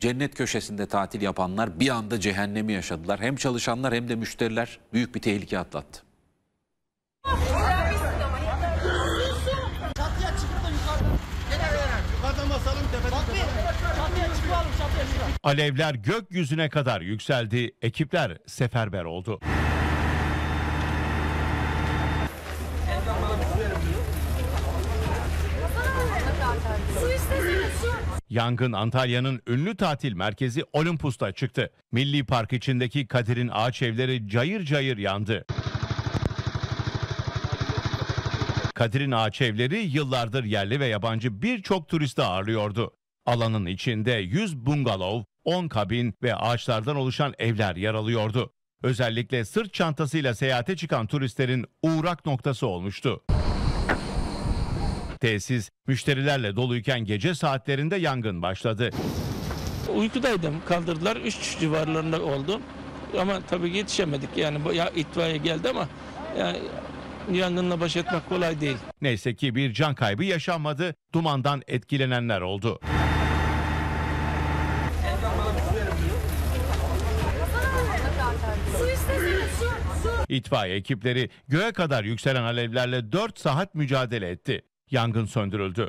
cennet köşesinde tatil yapanlar bir anda cehennemi yaşadılar. Hem çalışanlar hem de müşteriler büyük bir tehlike atlattı. Alevler gökyüzüne kadar yükseldi. Ekipler seferber oldu. Yangın Antalya'nın ünlü tatil merkezi Olimpos'ta çıktı. Milli Park içindeki Kadir'in ağaç evleri cayır cayır yandı. Kadir'in ağaç evleri yıllardır yerli ve yabancı birçok turisti ağırlıyordu. Alanın içinde yüz bungalov, on kabin ve ağaçlardan oluşan evler yer alıyordu. Özellikle sırt çantasıyla seyahate çıkan turistlerin uğrak noktası olmuştu. Tesis müşterilerle doluyken gece saatlerinde yangın başladı. Uykudaydım, kaldırdılar, üç civarlarında oldu ama tabii yetişemedik, yani ya itfaiye geldi ama yani yangınla baş etmek kolay değil. Neyse ki bir can kaybı yaşanmadı, dumandan etkilenenler oldu. İtfaiye ekipleri göğe kadar yükselen alevlerle dört saat mücadele etti. Yangın söndürüldü.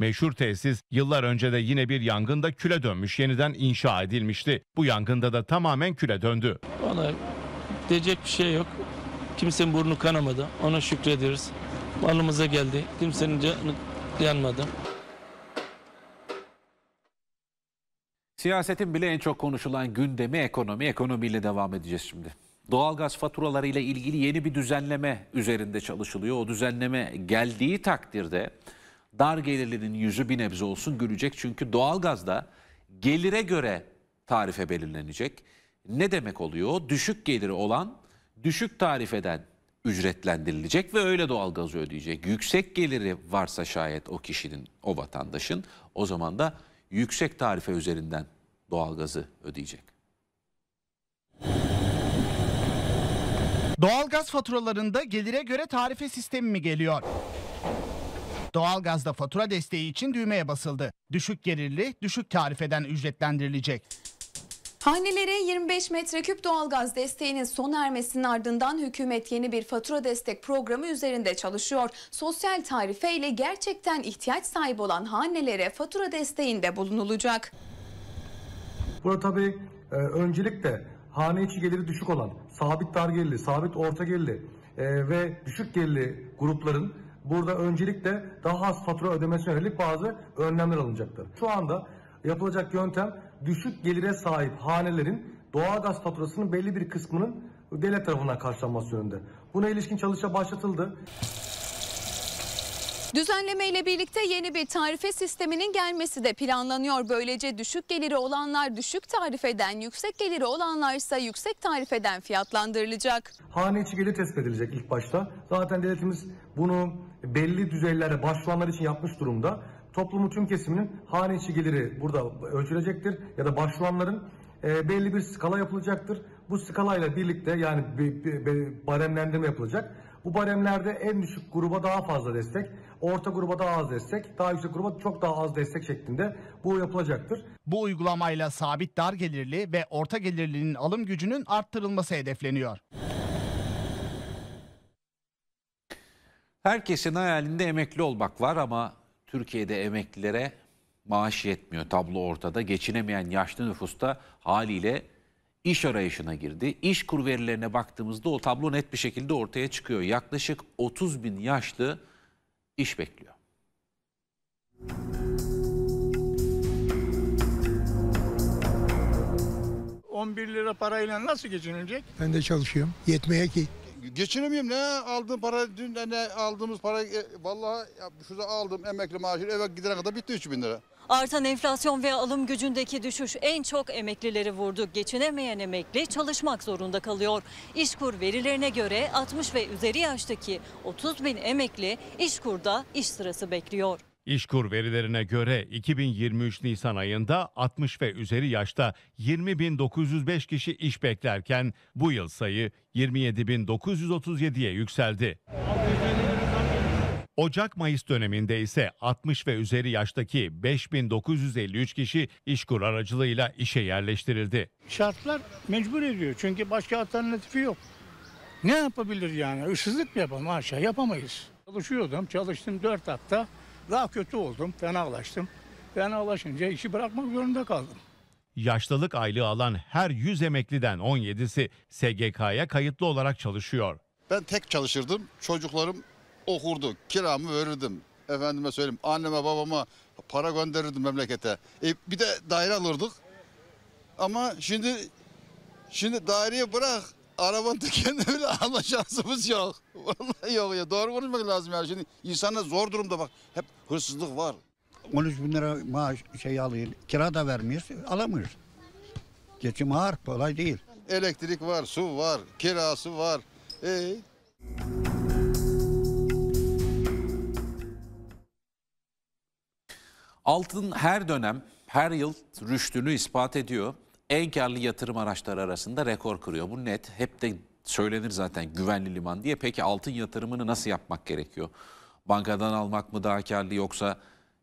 Meşhur tesis yıllar önce de yine bir yangında küle dönmüş, yeniden inşa edilmişti. Bu yangında da tamamen küle döndü. Ona diyecek bir şey yok. Kimsenin burnu kanamadı. Ona şükrederiz. Malımıza geldi. Kimsenin canı yanmadı. Siyasetin bile en çok konuşulan gündemi ekonomi. Ekonomiyle devam edeceğiz şimdi. Doğalgaz faturalarıyla ilgili yeni bir düzenleme üzerinde çalışılıyor. O düzenleme geldiği takdirde dar gelirlinin yüzü bir nebze olsun gülecek. Çünkü doğalgazda gelire göre tarife belirlenecek. Ne demek oluyor? Düşük geliri olan düşük tarifeden ücretlendirilecek ve öyle doğalgazı ödeyecek. Yüksek geliri varsa şayet o kişinin, o vatandaşın, o zaman da yüksek tarife üzerinden doğalgazı ödeyecek. Doğalgaz faturalarında gelire göre tarife sistemi mi geliyor? Doğalgazda fatura desteği için düğmeye basıldı. Düşük gelirli, düşük tarifeden ücretlendirilecek. Hanelere yirmi beş metreküp doğalgaz desteğinin sona ermesinin ardından hükümet yeni bir fatura destek programı üzerinde çalışıyor. Sosyal tarife ile gerçekten ihtiyaç sahibi olan hanelere fatura desteğinde bulunulacak. Burada tabii öncelikle hane içi geliri düşük olan, sabit dar gelirli, sabit orta gelirli ve düşük gelirli grupların burada öncelikle daha az fatura ödemesine yönelik bazı önlemler alınacaktır. Şu anda yapılacak yöntem düşük gelire sahip hanelerin doğalgaz faturasının belli bir kısmının devlet tarafından karşılanması yönünde. Buna ilişkin çalışma başlatıldı. Düzenleme ile birlikte yeni bir tarife sisteminin gelmesi de planlanıyor. Böylece düşük geliri olanlar düşük tarifeden, yüksek geliri olanlarsa yüksek tarifeden fiyatlandırılacak. Hane içi gelir tespit edilecek ilk başta. Zaten devletimiz bunu belli düzeylerde başvuranlar için yapmış durumda. Toplumun tüm kesiminin hane içi geliri burada ölçülecektir ya da başvuranların belli bir skala yapılacaktır. Bu skalayla birlikte yani baremlendirme yapılacak. Bu baremlerde en düşük gruba daha fazla destek, orta gruba daha az destek, daha yüksek gruba çok daha az destek şeklinde bu yapılacaktır. Bu uygulamayla sabit dar gelirli ve orta gelirlinin alım gücünün arttırılması hedefleniyor. Herkesin hayalinde emekli olmak var ama Türkiye'de emeklilere maaş yetmiyor. Tablo ortada. Geçinemeyen yaşlı nüfusta haliyle iş arayışına girdi. İşkur verilerine baktığımızda o tablo net bir şekilde ortaya çıkıyor. Yaklaşık otuz bin yaşlı iş bekliyor. on bir lira parayla nasıl geçinilecek? Ben de çalışıyorum. Yetmeye ki. Geçinemiyorum. Ne aldığım para, dün de ne aldığımız para, e, vallahi şurada aldım emekli maaşı, eve gidene kadar bitti üç bin lira. Artan enflasyon ve alım gücündeki düşüş en çok emeklileri vurdu. Geçinemeyen emekli çalışmak zorunda kalıyor. İşkur verilerine göre altmış ve üzeri yaştaki otuz bin emekli İşkur'da iş sırası bekliyor. İşkur verilerine göre iki bin yirmi üç Nisan ayında altmış ve üzeri yaşta yirmi bin dokuz yüz beş kişi iş beklerken bu yıl sayı yirmi yedi bin dokuz yüz otuz yedi'ye yükseldi. Ocak-Mayıs döneminde ise altmış ve üzeri yaştaki beş bin dokuz yüz elli üç kişi işkur aracılığıyla işe yerleştirildi. Şartlar mecbur ediyor çünkü başka alternatifi yok. Ne yapabilir yani? Işsizlik mi yapalım aşağı? Yapamayız. Çalışıyordum, çalıştım dört hafta. Daha kötü oldum, fenalaştım. Fenalaşınca işi bırakmak zorunda kaldım. Yaşlılık aylığı alan her yüz emekliden on yedi'si S G K'ya kayıtlı olarak çalışıyor. Ben tek çalışırdım, çocuklarım okurdu, kiramı verirdim. Efendime söyleyeyim, anneme babama para gönderirdim memlekete. E, bir de daire alırdık. Ama şimdi şimdi daireyi bırak, arabanın tekerine bile alma şansımız yok. Vallahi yok ya, doğru konuşmak lazım yani. Şimdi insanlar zor durumda bak, hep hırsızlık var. on üç bin lira maaş şey alıyor, kira da vermiyoruz, alamıyoruz. Geçim ağır, kolay değil. Elektrik var, su var, kirası var. Ee... Altın her dönem, her yıl rüştünü ispat ediyor. En karlı yatırım araçları arasında rekor kırıyor. Bu net. Hep de söylenir zaten güvenli liman diye. Peki altın yatırımını nasıl yapmak gerekiyor? Bankadan almak mı daha karlı yoksa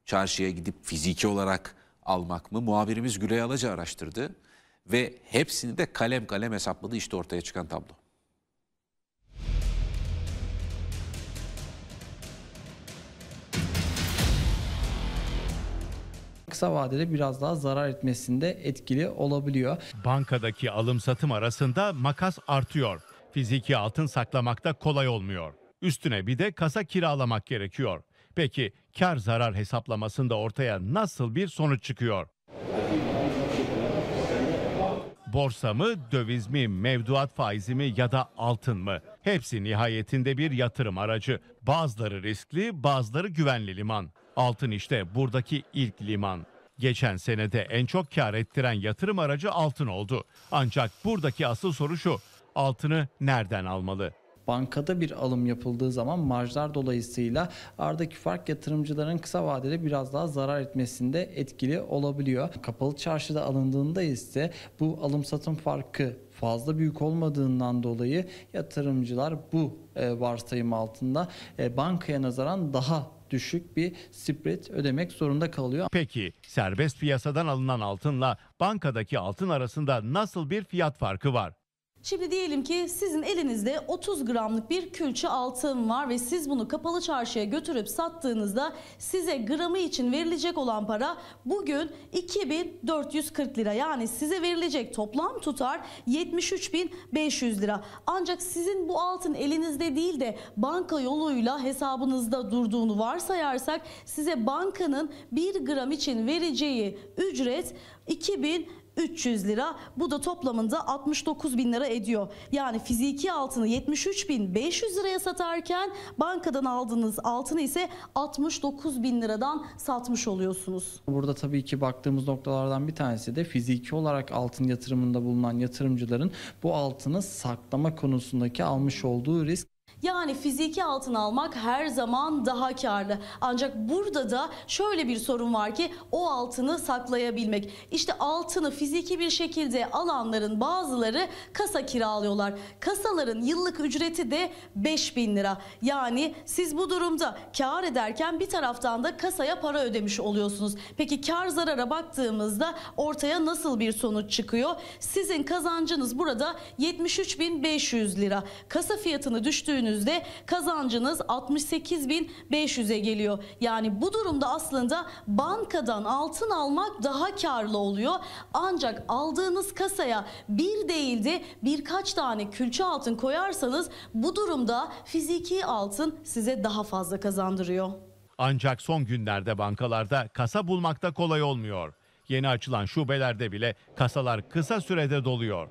çarşıya gidip fiziki olarak almak mı? Muhabirimiz Gülay Alaca araştırdı ve hepsini de kalem kalem hesapladı. İşte ortaya çıkan tablo. kısa vadede biraz daha zarar etmesinde etkili olabiliyor. Bankadaki alım satım arasında makas artıyor. Fiziki altın saklamakta kolay olmuyor. Üstüne bir de kasa kiralamak gerekiyor. Peki kar zarar hesaplamasında ortaya nasıl bir sonuç çıkıyor? Borsa mı, döviz mi, mevduat faizi mi ya da altın mı? Hepsi nihayetinde bir yatırım aracı. Bazıları riskli, bazıları güvenli liman. Altın işte buradaki ilk liman. Geçen senede en çok kar ettiren yatırım aracı altın oldu. Ancak buradaki asıl soru şu: altını nereden almalı? Bankada bir alım yapıldığı zaman marjlar dolayısıyla aradaki fark yatırımcıların kısa vadede biraz daha zarar etmesinde etkili olabiliyor. Kapalı çarşıda alındığında ise bu alım satım farkı fazla büyük olmadığından dolayı yatırımcılar bu varsayım altında bankaya nazaran daha düşük bir spread ödemek zorunda kalıyor. Peki serbest piyasadan alınan altınla bankadaki altın arasında nasıl bir fiyat farkı var? Şimdi diyelim ki sizin elinizde otuz gramlık bir külçe altın var ve siz bunu kapalı çarşıya götürüp sattığınızda size gramı için verilecek olan para bugün iki bin dört yüz kırk lira. Yani size verilecek toplam tutar yetmiş üç bin beş yüz lira. Ancak sizin bu altın elinizde değil de banka yoluyla hesabınızda durduğunu varsayarsak size bankanın bir gram için vereceği ücret iki bin üç yüz lira. Bu da toplamında altmış dokuz bin lira ediyor. Yani fiziki altını yetmiş üç bin beş yüz liraya satarken bankadan aldığınız altını ise altmış dokuz bin liradan satmış oluyorsunuz. Burada tabii ki baktığımız noktalardan bir tanesi de fiziki olarak altın yatırımında bulunan yatırımcıların bu altını saklama konusundaki almış olduğu risk. Yani fiziki altın almak her zaman daha karlı. Ancak burada da şöyle bir sorun var ki o altını saklayabilmek. İşte altını fiziki bir şekilde alanların bazıları kasa kiralıyorlar. Kasaların yıllık ücreti de beş bin lira. Yani siz bu durumda kar ederken bir taraftan da kasaya para ödemiş oluyorsunuz. Peki kar zarara baktığımızda ortaya nasıl bir sonuç çıkıyor? Sizin kazancınız burada yetmiş üç bin beş yüz lira. Kasa fiyatını düştüğünüzde kazancınız altmış sekiz bin beş yüze geliyor. Yani bu durumda aslında bankadan altın almak daha karlı oluyor. Ancak aldığınız kasaya bir değil de birkaç tane külçe altın koyarsanız bu durumda fiziki altın size daha fazla kazandırıyor. Ancak son günlerde bankalarda kasa bulmakta kolay olmuyor. Yeni açılan şubelerde bile kasalar kısa sürede doluyor.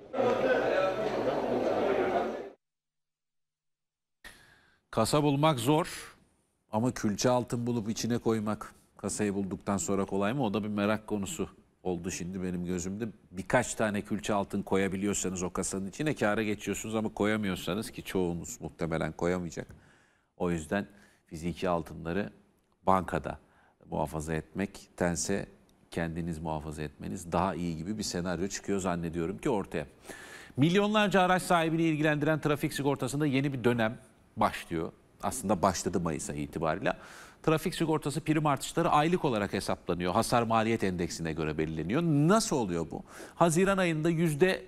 Kasa bulmak zor ama külçe altın bulup içine koymak kasayı bulduktan sonra kolay mı? O da bir merak konusu oldu şimdi benim gözümde. Birkaç tane külçe altın koyabiliyorsanız o kasanın içine kâra geçiyorsunuz ama koyamıyorsanız ki çoğunuz muhtemelen koyamayacak. O yüzden fiziki altınları bankada muhafaza etmektense kendiniz muhafaza etmeniz daha iyi gibi bir senaryo çıkıyor zannediyorum ki ortaya. Milyonlarca araç sahibini ilgilendiren trafik sigortasında yeni bir dönem başlıyor. Aslında başladı Mayıs ayı itibariyle. Trafik sigortası prim artışları aylık olarak hesaplanıyor. Hasar maliyet endeksine göre belirleniyor. Nasıl oluyor bu? Haziran ayında yüzde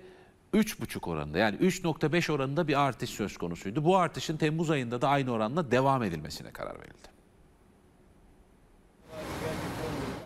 üç buçuk oranında, yani üç nokta beş oranında bir artış söz konusuydu. Bu artışın Temmuz ayında da aynı oranla devam edilmesine karar verildi.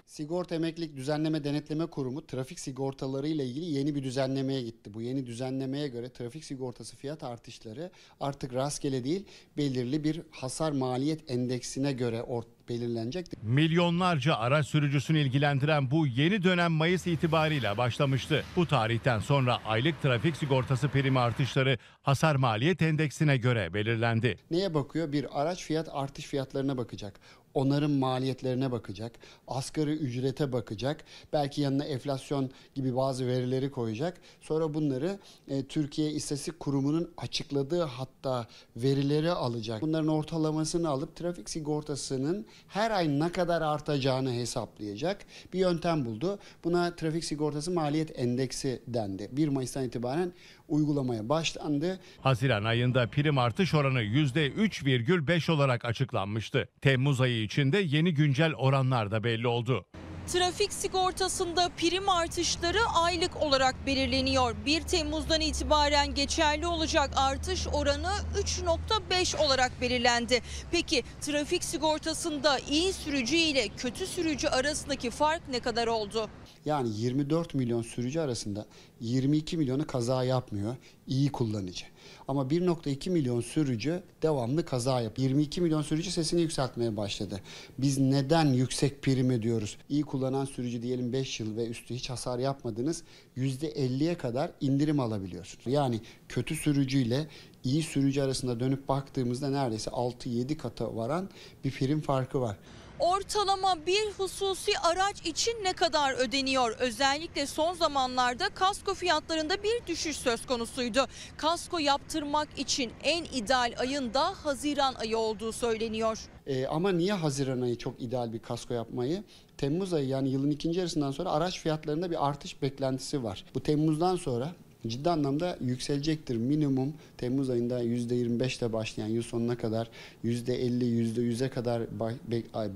Sigorta Emeklilik Düzenleme Denetleme Kurumu trafik sigortaları ile ilgili yeni bir düzenlemeye gitti. Bu yeni düzenlemeye göre trafik sigortası fiyat artışları artık rastgele değil, belirli bir hasar maliyet endeksine göre belirlenecek. Milyonlarca araç sürücüsünü ilgilendiren bu yeni dönem Mayıs itibariyle başlamıştı. Bu tarihten sonra aylık trafik sigortası primi artışları hasar maliyet endeksine göre belirlendi. Neye bakıyor? Bir araç fiyat artış fiyatlarına bakacak. Onarım maliyetlerine bakacak, asgari ücrete bakacak, belki yanına enflasyon gibi bazı verileri koyacak. Sonra bunları e, Türkiye İstatistik Kurumu'nun açıkladığı hatta verileri alacak. Bunların ortalamasını alıp trafik sigortasının her ay ne kadar artacağını hesaplayacak bir yöntem buldu. Buna trafik sigortası maliyet endeksi dendi. bir Mayıs'tan itibaren uygulamaya başlandı. Haziran ayında prim artış oranı yüzde üç virgül beş olarak açıklanmıştı. Temmuz ayı içinde yeni güncel oranlar da belli oldu. Trafik sigortasında prim artışları aylık olarak belirleniyor. bir Temmuz'dan itibaren geçerli olacak artış oranı üç nokta beş olarak belirlendi. Peki trafik sigortasında iyi sürücü ile kötü sürücü arasındaki fark ne kadar oldu? Yani yirmi dört milyon sürücü arasında yirmi iki milyonu kaza yapmıyor iyi kullanıcı. Ama bir nokta iki milyon sürücü devamlı kaza yapıyor. yirmi iki milyon sürücü sesini yükseltmeye başladı. Biz neden yüksek prim ediyoruz? İyi kullanan sürücü diyelim beş yıl ve üstü hiç hasar yapmadınız, yüzde elliye kadar indirim alabiliyorsunuz. Yani kötü sürücüyle iyi sürücü arasında dönüp baktığımızda neredeyse altı yedi kata varan bir prim farkı var. Ortalama bir hususi araç için ne kadar ödeniyor? Özellikle son zamanlarda kasko fiyatlarında bir düşüş söz konusuydu. Kasko yaptırmak için en ideal ayın da Haziran ayı olduğu söyleniyor. E, ama niye Haziran ayı çok ideal bir kasko yapmayı? Temmuz ayı, yani yılın ikinci yarısından sonra araç fiyatlarında bir artış beklentisi var. Bu Temmuz'dan sonra ciddi anlamda yükselecektir. Minimum Temmuz ayında yüzde yirmi beş ile başlayan yıl sonuna kadar yüzde elli, yüzde yüze kadar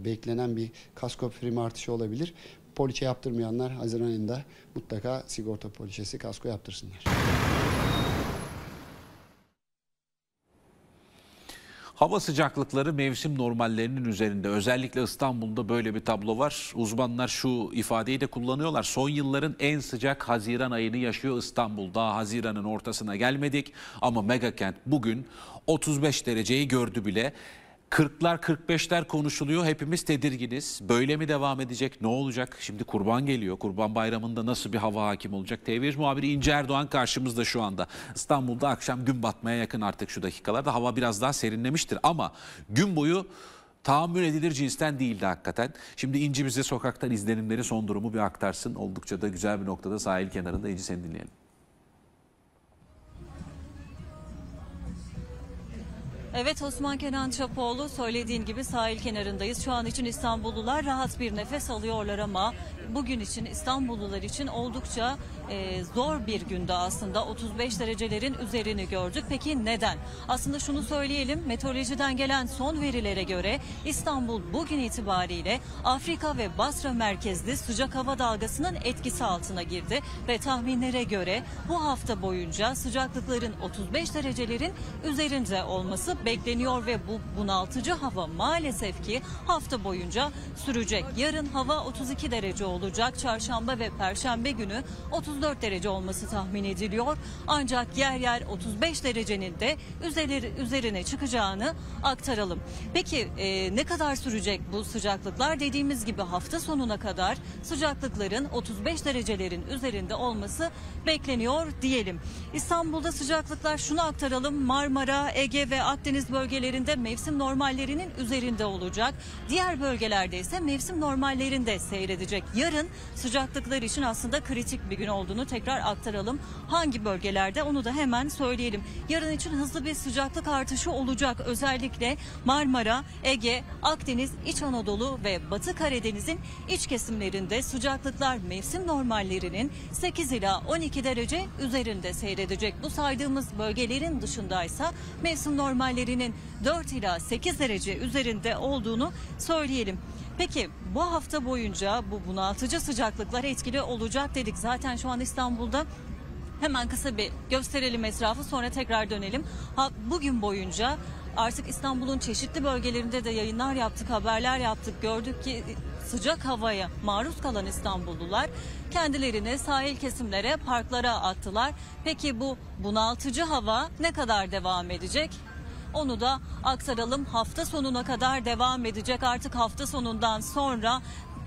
beklenen bir kasko primi artışı olabilir. Poliçe yaptırmayanlar Haziran ayında mutlaka sigorta poliçesi, kasko yaptırsınlar. Hava sıcaklıkları mevsim normallerinin üzerinde. Özellikle İstanbul'da böyle bir tablo var. Uzmanlar şu ifadeyi de kullanıyorlar. Son yılların en sıcak Haziran ayını yaşıyor İstanbul. Daha Haziran'ın ortasına gelmedik ama megakent bugün otuz beş dereceyi gördü bile. kırklar kırk beşler konuşuluyor. Hepimiz tedirginiz. Böyle mi devam edecek? Ne olacak? Şimdi kurban geliyor. Kurban bayramında nasıl bir hava hakim olacak? T V üç muhabiri İnce Erdoğan karşımızda şu anda. İstanbul'da akşam gün batmaya yakın artık şu dakikalarda. Hava biraz daha serinlemiştir ama gün boyu tahammül edilir cinsten değildi hakikaten. Şimdi İnci bize sokaktan izlenimleri, son durumu bir aktarsın. Oldukça da güzel bir noktada sahil kenarında. İnci, seni dinleyelim. Evet Osman Kenan Çapoğlu, söylediğin gibi sahil kenarındayız. Şu an için İstanbullular rahat bir nefes alıyorlar ama bugün için İstanbullular için oldukça e, zor bir günde aslında. otuz beş derecelerin üzerini gördük. Peki neden? Aslında şunu söyleyelim, meteorolojiden gelen son verilere göre İstanbul bugün itibariyle Afrika ve Basra merkezli sıcak hava dalgasının etkisi altına girdi ve tahminlere göre bu hafta boyunca sıcaklıkların otuz beş derecelerin üzerinde olması bekleniyor ve bu bunaltıcı hava maalesef ki hafta boyunca sürecek. Yarın hava otuz iki derece olacak. Çarşamba ve perşembe günü otuz dört derece olması tahmin ediliyor. Ancak yer yer otuz beş derecenin de üzerine çıkacağını aktaralım. Peki e, ne kadar sürecek bu sıcaklıklar? Dediğimiz gibi hafta sonuna kadar sıcaklıkların otuz beş derecelerin üzerinde olması bekleniyor diyelim. İstanbul'da sıcaklıklar, şunu aktaralım, Marmara, Ege ve Akdeniz Deniz bölgelerinde mevsim normallerinin üzerinde olacak. Diğer bölgelerde ise mevsim normallerinde seyredecek. Yarın sıcaklıklar için aslında kritik bir gün olduğunu tekrar aktaralım. Hangi bölgelerde, onu da hemen söyleyelim. Yarın için hızlı bir sıcaklık artışı olacak. Özellikle Marmara, Ege, Akdeniz, İç Anadolu ve Batı Karadeniz'in iç kesimlerinde sıcaklıklar mevsim normallerinin sekiz ila on iki derece üzerinde seyredecek. Bu saydığımız bölgelerin dışındaysa mevsim normal dört ila sekiz derece üzerinde olduğunu söyleyelim. Peki bu hafta boyunca bu bunaltıcı sıcaklıklar etkili olacak dedik. Zaten şu an İstanbul'da, hemen kısa bir gösterelim etrafı, sonra tekrar dönelim. Ha, bugün boyunca artık İstanbul'un çeşitli bölgelerinde de yayınlar yaptık, haberler yaptık. Gördük ki sıcak havaya maruz kalan İstanbullular kendilerini sahil kesimlere, parklara attılar. Peki bu bunaltıcı hava ne kadar devam edecek? Onu da aktaralım. Hafta sonuna kadar devam edecek. Artık hafta sonundan sonra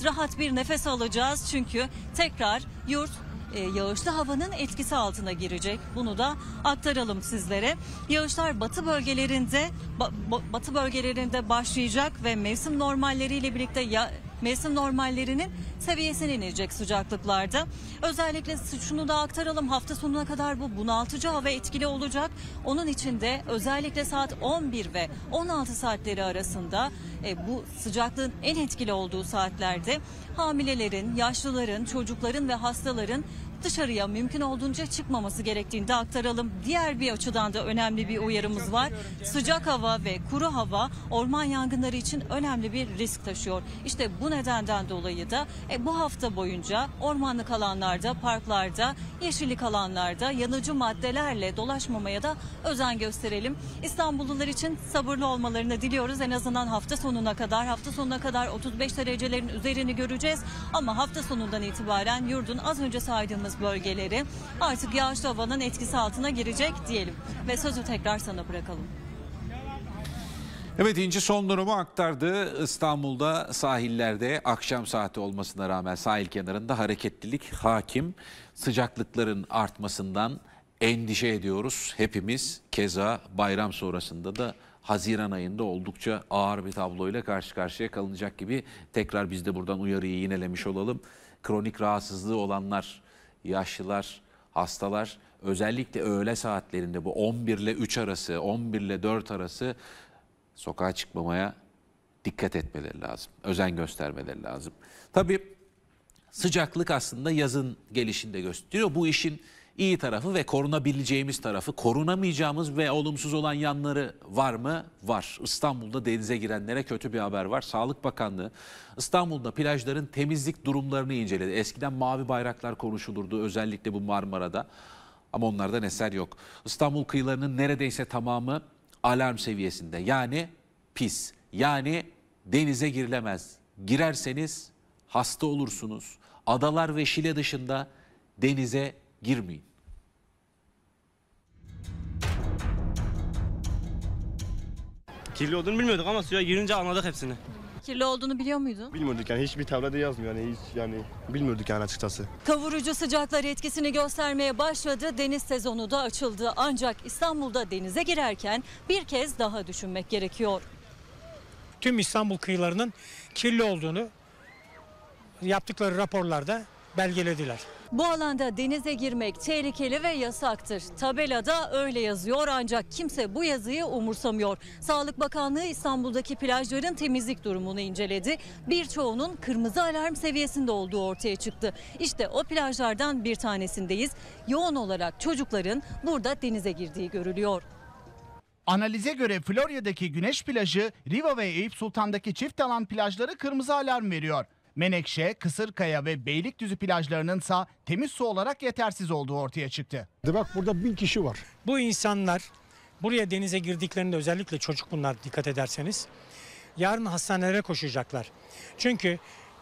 rahat bir nefes alacağız. Çünkü tekrar yurt e, yağışlı havanın etkisi altına girecek. Bunu da aktaralım sizlere. Yağışlar batı bölgelerinde ba, batı bölgelerinde başlayacak ve mevsim normalleriyle birlikte ya, mevsim normallerinin seviyesine inecek sıcaklıklarda. Özellikle şunu da aktaralım, hafta sonuna kadar bu bunaltıcı hava etkili olacak. Onun için de özellikle saat on bir ve on altı saatleri arasında e, bu sıcaklığın en etkili olduğu saatlerde hamilelerin, yaşlıların, çocukların ve hastaların dışarıya mümkün olduğunca çıkmaması gerektiğini de aktaralım. Diğer bir açıdan da önemli bir uyarımız var. Sıcak hava ve kuru hava orman yangınları için önemli bir risk taşıyor. İşte bu nedenden dolayı da e, bu hafta boyunca ormanlık alanlarda, parklarda, yeşillik alanlarda yanıcı maddelerle dolaşmamaya da özen gösterelim. İstanbullular için sabırlı olmalarını diliyoruz. En azından hafta sonuna kadar, hafta sonuna kadar otuz beş derecelerin üzerini göreceğiz. Ama hafta sonundan itibaren yurdun az önce saydığımız bölgeleri artık yağışlı havanın etkisi altına girecek diyelim. Ve sözü tekrar sana bırakalım. Evet, İnci son durumu aktardı. İstanbul'da sahillerde akşam saati olmasına rağmen sahil kenarında hareketlilik hakim. Sıcaklıkların artmasından endişe ediyoruz hepimiz. Keza bayram sonrasında da Haziran ayında oldukça ağır bir tabloyla karşı karşıya kalınacak gibi. Tekrar biz de buradan uyarıyı yinelemiş olalım. Kronik rahatsızlığı olanlar, yaşlılar, hastalar özellikle öğle saatlerinde bu on bir ile üç arası, on bir ile dört arası sokağa çıkmamaya dikkat etmeleri lazım. Özen göstermeleri lazım. Tabii sıcaklık aslında yazın gelişinde gösteriyor. Bu işin iyi tarafı ve korunabileceğimiz tarafı, korunamayacağımız ve olumsuz olan yanları var mı? Var. İstanbul'da denize girenlere kötü bir haber var. Sağlık Bakanlığı İstanbul'da plajların temizlik durumlarını inceledi. Eskiden mavi bayraklar konuşulurdu, özellikle bu Marmara'da, ama onlardan eser yok. İstanbul kıyılarının neredeyse tamamı alarm seviyesinde, yani pis, yani denize girilemez. Girerseniz hasta olursunuz. Adalar ve Şile dışında denize girmeyin. Kirli olduğunu bilmiyorduk ama suya girince anladık hepsini. Kirli olduğunu biliyor muydun? Bilmiyorduk yani, hiçbir tablada yazmıyor yani, hiç yani bilmiyorduk yani açıkçası. Kavurucu sıcaklar etkisini göstermeye başladı. Deniz sezonu da açıldı. Ancak İstanbul'da denize girerken bir kez daha düşünmek gerekiyor. Tüm İstanbul kıyılarının kirli olduğunu yaptıkları raporlarda belgelediler. Bu alanda denize girmek tehlikeli ve yasaktır. Tabelada öyle yazıyor ancak kimse bu yazıyı umursamıyor. Sağlık Bakanlığı İstanbul'daki plajların temizlik durumunu inceledi. Birçoğunun kırmızı alarm seviyesinde olduğu ortaya çıktı. İşte o plajlardan bir tanesindeyiz. Yoğun olarak çocukların burada denize girdiği görülüyor. Analize göre Florya'daki Güneş Plajı, Riva ve Eyüp Sultan'daki çift alan plajları kırmızı alarm veriyor. Menekşe, Kısırkaya ve Beylikdüzü plajlarınınsa temiz su olarak yetersiz olduğu ortaya çıktı. Bak, burada bin kişi var. Bu insanlar buraya denize girdiklerinde, özellikle çocuk bunlar dikkat ederseniz, yarın hastanelere koşacaklar. Çünkü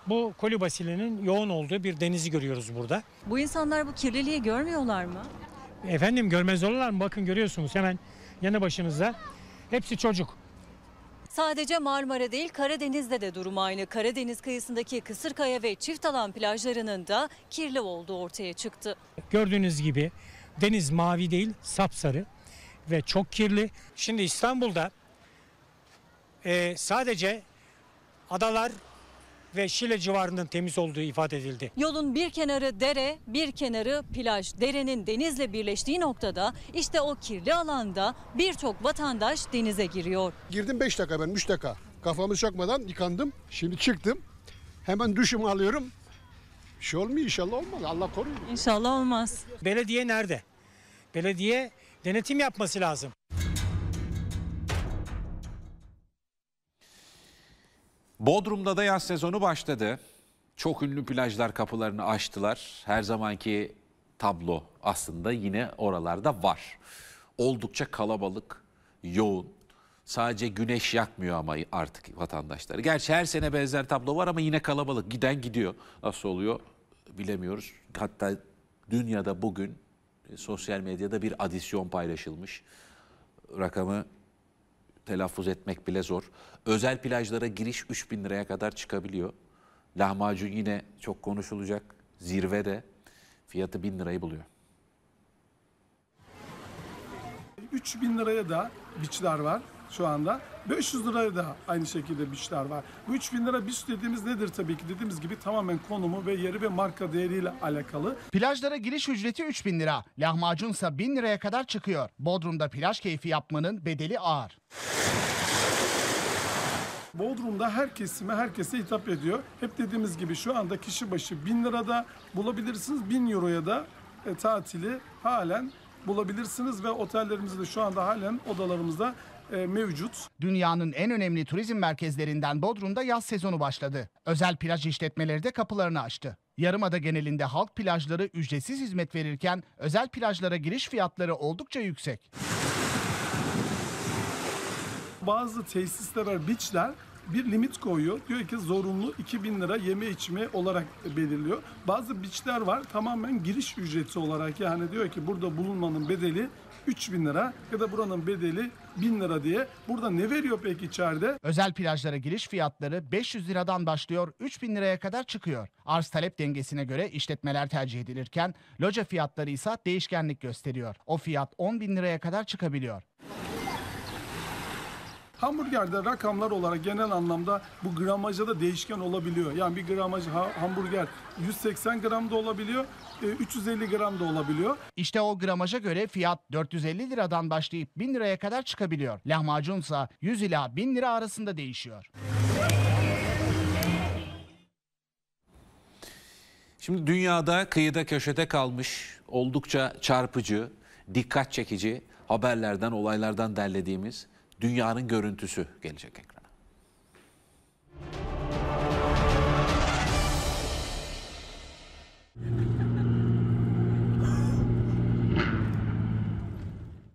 bu koli basilinin yoğun olduğu bir denizi görüyoruz burada. Bu insanlar bu kirliliği görmüyorlar mı? Efendim, görmez olurlar mı? Bakın görüyorsunuz hemen yanı başınızda. Hepsi çocuk. Sadece Marmara değil, Karadeniz'de de durum aynı. Karadeniz kıyısındaki Kısırkaya ve çift alan plajlarının da kirli olduğu ortaya çıktı. Gördüğünüz gibi deniz mavi değil, sapsarı ve çok kirli. Şimdi İstanbul'da e, sadece Adalar ve Şile civarının temiz olduğu ifade edildi. Yolun bir kenarı dere, bir kenarı plaj. Derenin denizle birleştiği noktada, işte o kirli alanda birçok vatandaş denize giriyor. Girdim beş dakika, ben üç dakika. Kafamı sokmadan yıkandım. Şimdi çıktım. Hemen duşumu alıyorum. Bir şey olmuyor, inşallah olmaz. Allah koruyor. İnşallah olmaz. Belediye nerede? Belediye denetim yapması lazım. Bodrum'da da yaz sezonu başladı. Çok ünlü plajlar kapılarını açtılar. Her zamanki tablo aslında yine oralarda var. Oldukça kalabalık, yoğun. Sadece güneş yakmıyor ama artık vatandaşları. Gerçi her sene benzer tablo var ama yine kalabalık. Giden gidiyor. Nasıl oluyor bilemiyoruz. Hatta dünyada bugün sosyal medyada bir adisyon paylaşılmış. Rakamı telaffuz etmek bile zor. Özel plajlara giriş üç bin liraya kadar çıkabiliyor. Lahmacun yine çok konuşulacak. Zirvede fiyatı bin lirayı buluyor. üç bin liraya da biçler var şu anda. beş yüz liraya da aynı şekilde biçler var. Bu üç bin lira biç dediğimiz nedir tabii ki? Dediğimiz gibi tamamen konumu ve yeri ve marka değeriyle alakalı. Plajlara giriş ücreti üç bin lira. Lahmacunsa bin liraya kadar çıkıyor. Bodrum'da plaj keyfi yapmanın bedeli ağır. Bodrum'da her kesime, herkese hitap ediyor. Hep dediğimiz gibi şu anda kişi başı bin lirada bulabilirsiniz, bin euroya da e, tatili halen bulabilirsiniz ve otellerimizde şu anda halen odalarımızda mevcut. Dünyanın en önemli turizm merkezlerinden Bodrum'da yaz sezonu başladı. Özel plaj işletmeleri de kapılarını açtı. Yarımada genelinde halk plajları ücretsiz hizmet verirken özel plajlara giriş fiyatları oldukça yüksek. Bazı tesisler, beachler bir limit koyuyor. Diyor ki zorunlu iki bin lira yeme içme olarak belirliyor. Bazı beachler var tamamen giriş ücreti olarak, yani diyor ki burada bulunmanın bedeli üç bin lira ya da buranın bedeli bin lira diye. Burada ne veriyor peki içeride? Özel plajlara giriş fiyatları beş yüz liradan başlıyor, üç bin liraya kadar çıkıyor. Arz talep dengesine göre işletmeler tercih edilirken loca fiyatları ise değişkenlik gösteriyor. O fiyat on bin liraya kadar çıkabiliyor. Hamburgerde rakamlar olarak genel anlamda bu gramaja da değişken olabiliyor. Yani bir gramaj hamburger yüz seksen gram da olabiliyor, üç yüz elli gram da olabiliyor. İşte o gramaja göre fiyat dört yüz elli liradan başlayıp bin liraya kadar çıkabiliyor. Lahmacunsa yüz ila bin lira arasında değişiyor. Şimdi dünyada kıyıda köşede kalmış, oldukça çarpıcı, dikkat çekici haberlerden, olaylardan derlediğimiz dünyanın görüntüsü gelecek ekrana.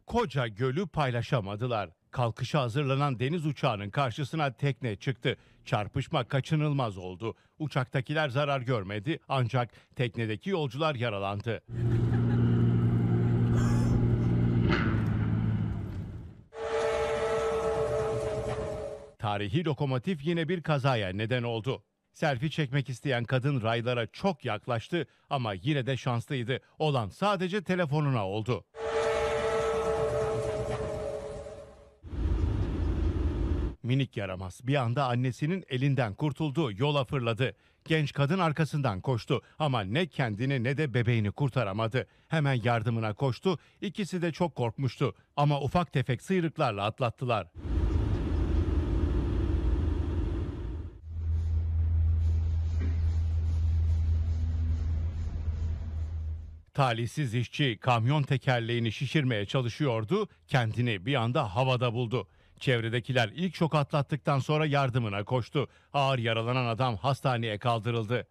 Koca gölü paylaşamadılar. Kalkışa hazırlanan deniz uçağının karşısına tekne çıktı. Çarpışma kaçınılmaz oldu. Uçaktakiler zarar görmedi ancak teknedeki yolcular yaralandı. Tarihi lokomotif yine bir kazaya neden oldu. Selfie çekmek isteyen kadın raylara çok yaklaştı ama yine de şanslıydı. Olan sadece telefonuna oldu. Minik yaramaz bir anda annesinin elinden kurtuldu, yola fırladı. Genç kadın arkasından koştu ama ne kendini ne de bebeğini kurtaramadı. Hemen yardımına koştu. İkisi de çok korkmuştu ama ufak tefek sıyrıklarla atlattılar. Talihsiz işçi kamyon tekerleğini şişirmeye çalışıyordu, kendini bir anda havada buldu. Çevredekiler ilk şok atlattıktan sonra yardımına koştu. Ağır yaralanan adam hastaneye kaldırıldı.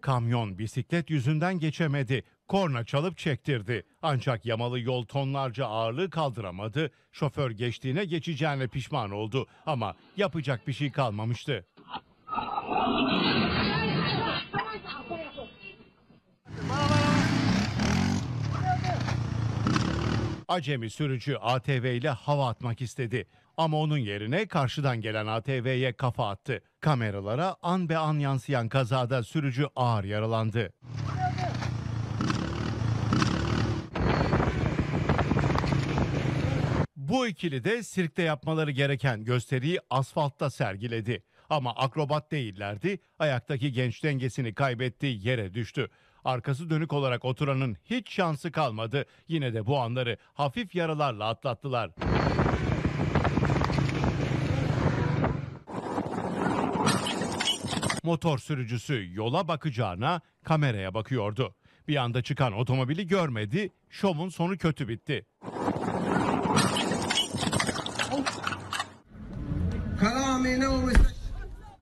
Kamyon bisiklet yüzünden geçemedi. Korna çalıp çektirdi. Ancak yamalı yol tonlarca ağırlığı kaldıramadı. Şoför geçtiğine geçeceğine pişman oldu. Ama yapacak bir şey kalmamıştı. Acemi sürücü A T V ile hava atmak istedi. Ama onun yerine karşıdan gelen A T V'ye kafa attı. Kameralara an be an yansıyan kazada sürücü ağır yaralandı. Bu ikili de sirkte yapmaları gereken gösteriyi asfaltta sergiledi. Ama akrobat değillerdi. Ayaktaki genç dengesini kaybetti, yere düştü. Arkası dönük olarak oturanın hiç şansı kalmadı. Yine de bu anları hafif yaralarla atlattılar. Motor sürücüsü yola bakacağına kameraya bakıyordu. Bir anda çıkan otomobili görmedi. Şovun sonu kötü bitti.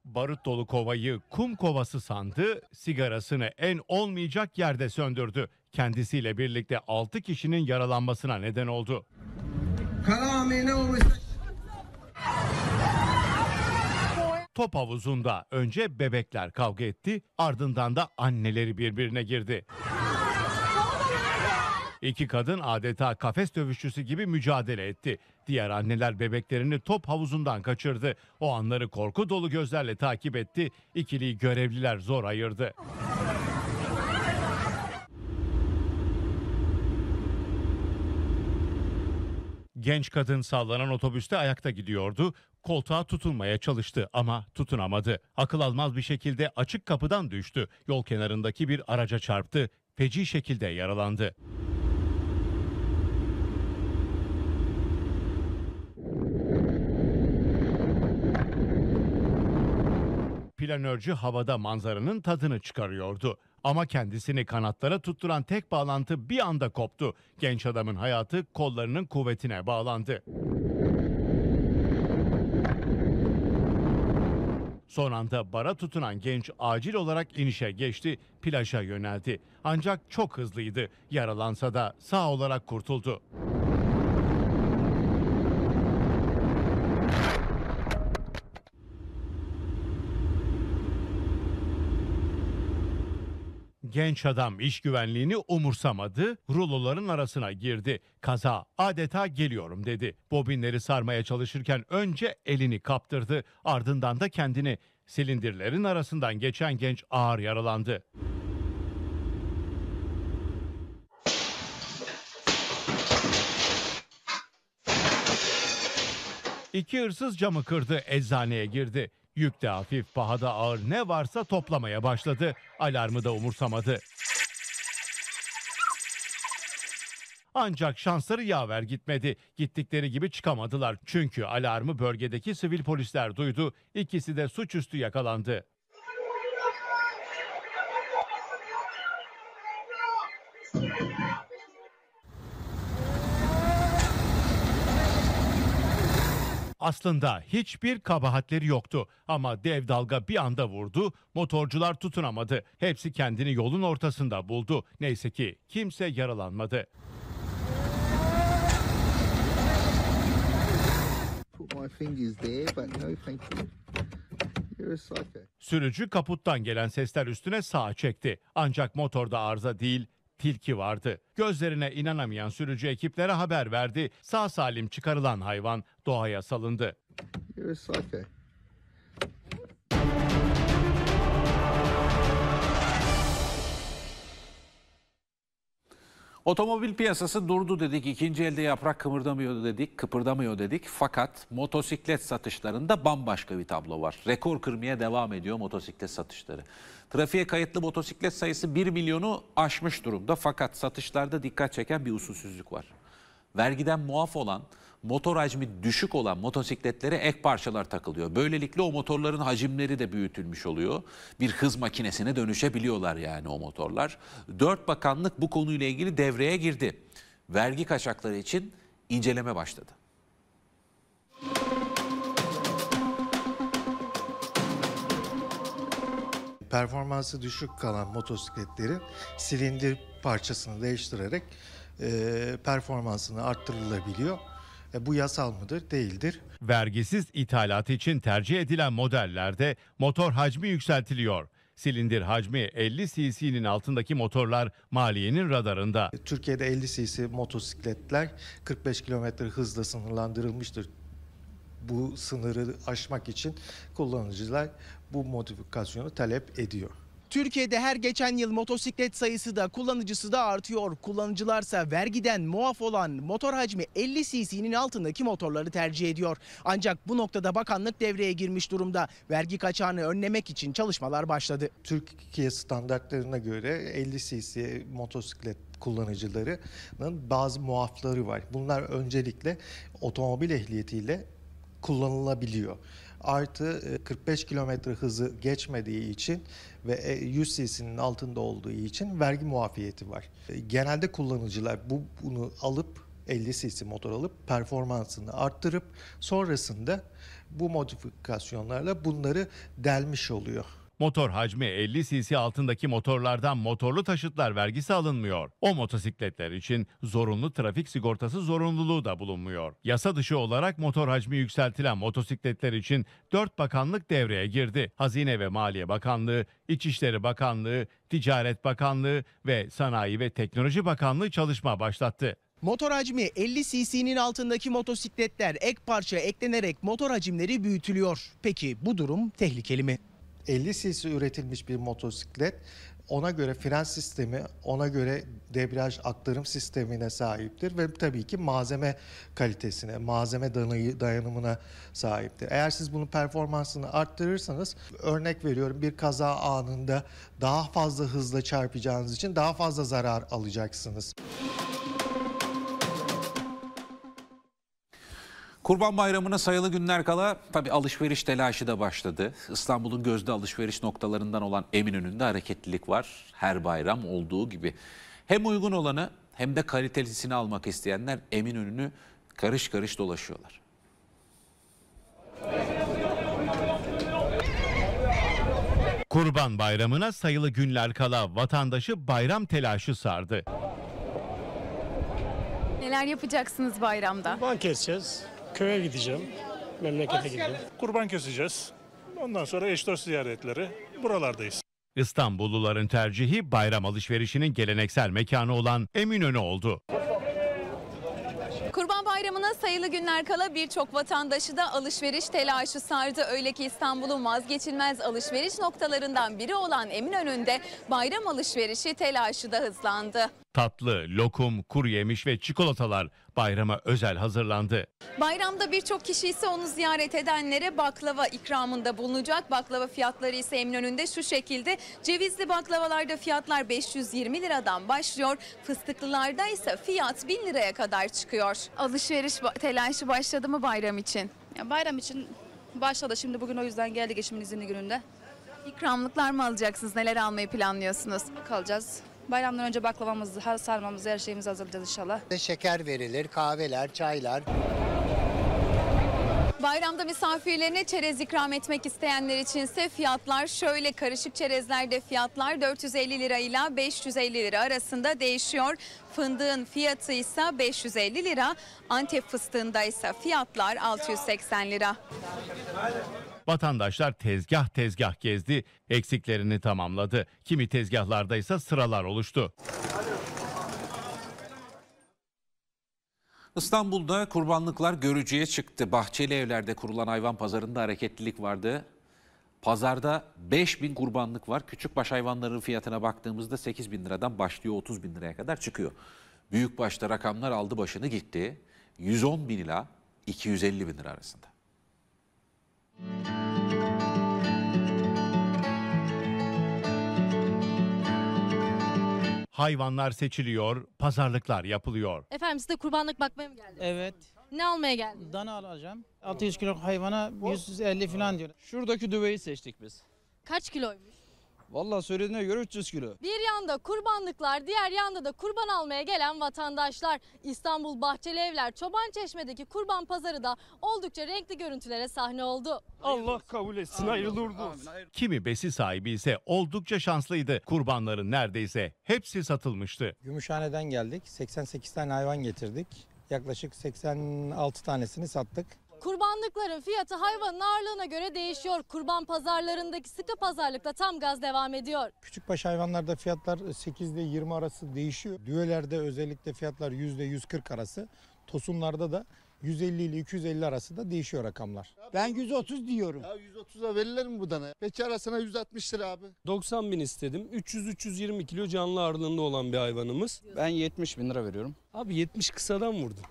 Barut dolu kovayı kum kovası sandı, sigarasını en olmayacak yerde söndürdü. Kendisiyle birlikte altı kişinin yaralanmasına neden oldu. Top havuzunda önce bebekler kavga etti, ardından da anneleri birbirine girdi. İki kadın adeta kafes dövüşçüsü gibi mücadele etti. Diğer anneler bebeklerini top havuzundan kaçırdı. O anları korku dolu gözlerle takip etti. İkiliyi görevliler zor ayırdı. Genç kadın sallanan otobüste ayakta gidiyordu. Koltuğa tutunmaya çalıştı ama tutunamadı. Akıl almaz bir şekilde açık kapıdan düştü. Yol kenarındaki bir araca çarptı. feci şekilde yaralandı. Planörcü havada manzaranın tadını çıkarıyordu. Ama kendisini kanatlara tutturan tek bağlantı bir anda koptu. Genç adamın hayatı kollarının kuvvetine bağlandı. Son anda bara tutunan genç acil olarak inişe geçti, plaja yöneldi. Ancak çok hızlıydı. Yaralansa da sağ olarak kurtuldu. Genç adam iş güvenliğini umursamadı, ruloların arasına girdi. Kaza adeta geliyorum dedi. Bobinleri sarmaya çalışırken önce elini kaptırdı, ardından da kendini. Silindirlerin arasından geçen genç ağır yaralandı. İki hırsız camı kırdı, eczaneye girdi. Yük de hafif, pahada ağır ne varsa toplamaya başladı. Alarmı da umursamadı. Ancak şansları yaver gitmedi. Gittikleri gibi çıkamadılar. Çünkü alarmı bölgedeki sivil polisler duydu. İkisi de suçüstü yakalandı. Aslında hiçbir kabahatleri yoktu ama dev dalga bir anda vurdu, motorcular tutunamadı. Hepsi kendini yolun ortasında buldu. Neyse ki kimse yaralanmadı. Sürücü kaputtan gelen sesler üstüne sağa çekti. Ancak motorda arıza değil, tilki vardı. Gözlerine inanamayan sürücü ekiplere haber verdi. Sağ salim çıkarılan hayvan doğaya salındı. Otomobil piyasası durdu dedik, ikinci elde yaprak kımırdamıyor dedik, kıpırdamıyor dedik. Fakat motosiklet satışlarında bambaşka bir tablo var. Rekor kırmaya devam ediyor motosiklet satışları. Trafiğe kayıtlı motosiklet sayısı bir milyonu aşmış durumda. Fakat satışlarda dikkat çeken bir usulsüzlük var. Vergiden muaf olan, motor hacmi düşük olan motosikletlere ek parçalar takılıyor. Böylelikle o motorların hacimleri de büyütülmüş oluyor. Bir hız makinesine dönüşebiliyorlar yani o motorlar. Dört bakanlık bu konuyla ilgili devreye girdi. Vergi kaçakları için inceleme başladı. Performansı düşük kalan motosikletlerin silindir parçasını değiştirerek e, performansını arttırılabiliyor. Bu yasal mıdır? Değildir. Vergisiz ithalatı için tercih edilen modellerde motor hacmi yükseltiliyor. Silindir hacmi elli cc'nin altındaki motorlar maliyenin radarında. Türkiye'de elli cc motosikletler kırk beş kilometre hızla sınırlandırılmıştır. Bu sınırı aşmak için kullanıcılar bu modifikasyonu talep ediyor. Türkiye'de her geçen yıl motosiklet sayısı da kullanıcısı da artıyor. Kullanıcılarsa vergiden muaf olan motor hacmi elli cc'nin altındaki motorları tercih ediyor. Ancak bu noktada bakanlık devreye girmiş durumda. Vergi kaçağını önlemek için çalışmalar başladı. Türkiye standartlarına göre elli cc motosiklet kullanıcılarının bazı muafları var. Bunlar öncelikle otomobil ehliyetiyle kullanılabiliyor. Artı kırk beş kilometre hızı geçmediği için ve yüz cc'nin altında olduğu için vergi muafiyeti var. Genelde kullanıcılar bu bunu alıp elli cc motor alıp performansını arttırıp sonrasında bu modifikasyonlarla bunları delmiş oluyor. Motor hacmi elli cc altındaki motorlardan motorlu taşıtlar vergisi alınmıyor. O motosikletler için zorunlu trafik sigortası zorunluluğu da bulunmuyor. Yasa dışı olarak motor hacmi yükseltilen motosikletler için dört bakanlık devreye girdi. Hazine ve Maliye Bakanlığı, İçişleri Bakanlığı, Ticaret Bakanlığı ve Sanayi ve Teknoloji Bakanlığı çalışma başlattı. Motor hacmi elli cc'nin altındaki motosikletler ek parça eklenerek motor hacimleri büyütülüyor. Peki bu durum tehlikeli mi? elli cc üretilmiş bir motosiklet ona göre fren sistemi, ona göre debriyaj aktarım sistemine sahiptir ve tabii ki malzeme kalitesine, malzeme dayanımına sahiptir. Eğer siz bunun performansını arttırırsanız, örnek veriyorum, bir kaza anında daha fazla hızla çarpacağınız için daha fazla zarar alacaksınız. Kurban Bayramı'na sayılı günler kala tabii alışveriş telaşı da başladı. İstanbul'un gözde alışveriş noktalarından olan Eminönü'nde hareketlilik var. Her bayram olduğu gibi. Hem uygun olanı hem de kalitelisini almak isteyenler Eminönü'nü karış karış dolaşıyorlar. Kurban Bayramı'na sayılı günler kala vatandaşı bayram telaşı sardı. Neler yapacaksınız bayramda? Kurban keseceğiz. Köye gideceğim, memlekete gideceğim. Kurban keseceğiz. Ondan sonra eş dost ziyaretleri, buralardayız. İstanbulluların tercihi bayram alışverişinin geleneksel mekanı olan Eminönü oldu. Kurban Bayramı'na sayılı günler kala birçok vatandaşı da alışveriş telaşı sardı. Öyle ki İstanbul'un vazgeçilmez alışveriş noktalarından biri olan Eminönü'nde bayram alışverişi telaşı da hızlandı. Tatlı, lokum, kuru yemiş ve çikolatalar bayrama özel hazırlandı. Bayramda birçok kişi ise onu ziyaret edenlere baklava ikramında bulunacak. Baklava fiyatları ise Eminönü'nde şu şekilde. Cevizli baklavalarda fiyatlar beş yüz yirmi liradan başlıyor. Fıstıklılarda ise fiyat bin liraya kadar çıkıyor. Alışveriş telaşı başladı mı bayram için? Ya bayram için başladı. Şimdi bugün o yüzden geldi geçimin izinli gününde. İkramlıklar mı alacaksınız? Neler almayı planlıyorsunuz? Kalacağız. Bayramdan önce baklavamızı, sarmamızı, her şeyimizi hazırlayacağız inşallah. Şeker verilir, kahveler, çaylar. Bayramda misafirlerine çerez ikram etmek isteyenler içinse fiyatlar şöyle. Karışık çerezlerde fiyatlar dört yüz elli lirayla beş yüz elli lira arasında değişiyor. Fındığın fiyatı ise beş yüz elli lira, Antep fıstığında ise fiyatlar altı yüz seksen lira. Vatandaşlar tezgah tezgah gezdi, eksiklerini tamamladı. Kimi tezgahlarda ise sıralar oluştu. İstanbul'da kurbanlıklar görücüye çıktı. Bahçeli evlerde kurulan hayvan pazarında hareketlilik vardı. Pazarda beş bin kurbanlık var. Küçükbaş hayvanların fiyatına baktığımızda sekiz bin liradan başlıyor, otuz bin liraya kadar çıkıyor. Büyükbaşta rakamlar aldı başını gitti. yüz on bin ila iki yüz elli bin lira arasında. Hayvanlar seçiliyor, pazarlıklar yapılıyor. Efendim siz de kurbanlık bakmaya mı geldiniz? Evet. Ne almaya geldiniz? Dana alacağım. altı yüz kilo hayvana yüz elli falan diyorlar. Şuradaki düveyi seçtik biz. Kaç kiloymuş? Vallahi söylediğine göre üç yüz kilo. Bir yanda kurbanlıklar, diğer yanda da kurban almaya gelen vatandaşlar. İstanbul Bahçeli Evler Çobançeşme'deki kurban pazarı da oldukça renkli görüntülere sahne oldu. Allah kabul etsin, hayırlı olsun. Kimi besi sahibi ise oldukça şanslıydı. Kurbanların neredeyse hepsi satılmıştı. Gümüşhane'den geldik, seksen sekiz tane hayvan getirdik. Yaklaşık seksen altı tanesini sattık. Kurbanlıkların fiyatı hayvanın ağırlığına göre değişiyor. Kurban pazarlarındaki sıkı pazarlıkla tam gaz devam ediyor. Küçükbaş hayvanlarda fiyatlar sekiz ile yirmi arası değişiyor. Düvelerde özellikle fiyatlar yüzde yüz kırk arası. Tosunlarda da yüz elli ile iki yüz elli arası da değişiyor rakamlar. Ben yüz otuz diyorum. Ya yüz otuza verilir mi bu dana? Peçi arasına yüz altmış lira abi. doksan bin istedim. üç yüz üç yüz yirmi kilo canlı ağırlığında olan bir hayvanımız. Ben yetmiş bin lira veriyorum. Abi yetmiş kısadan vurdum.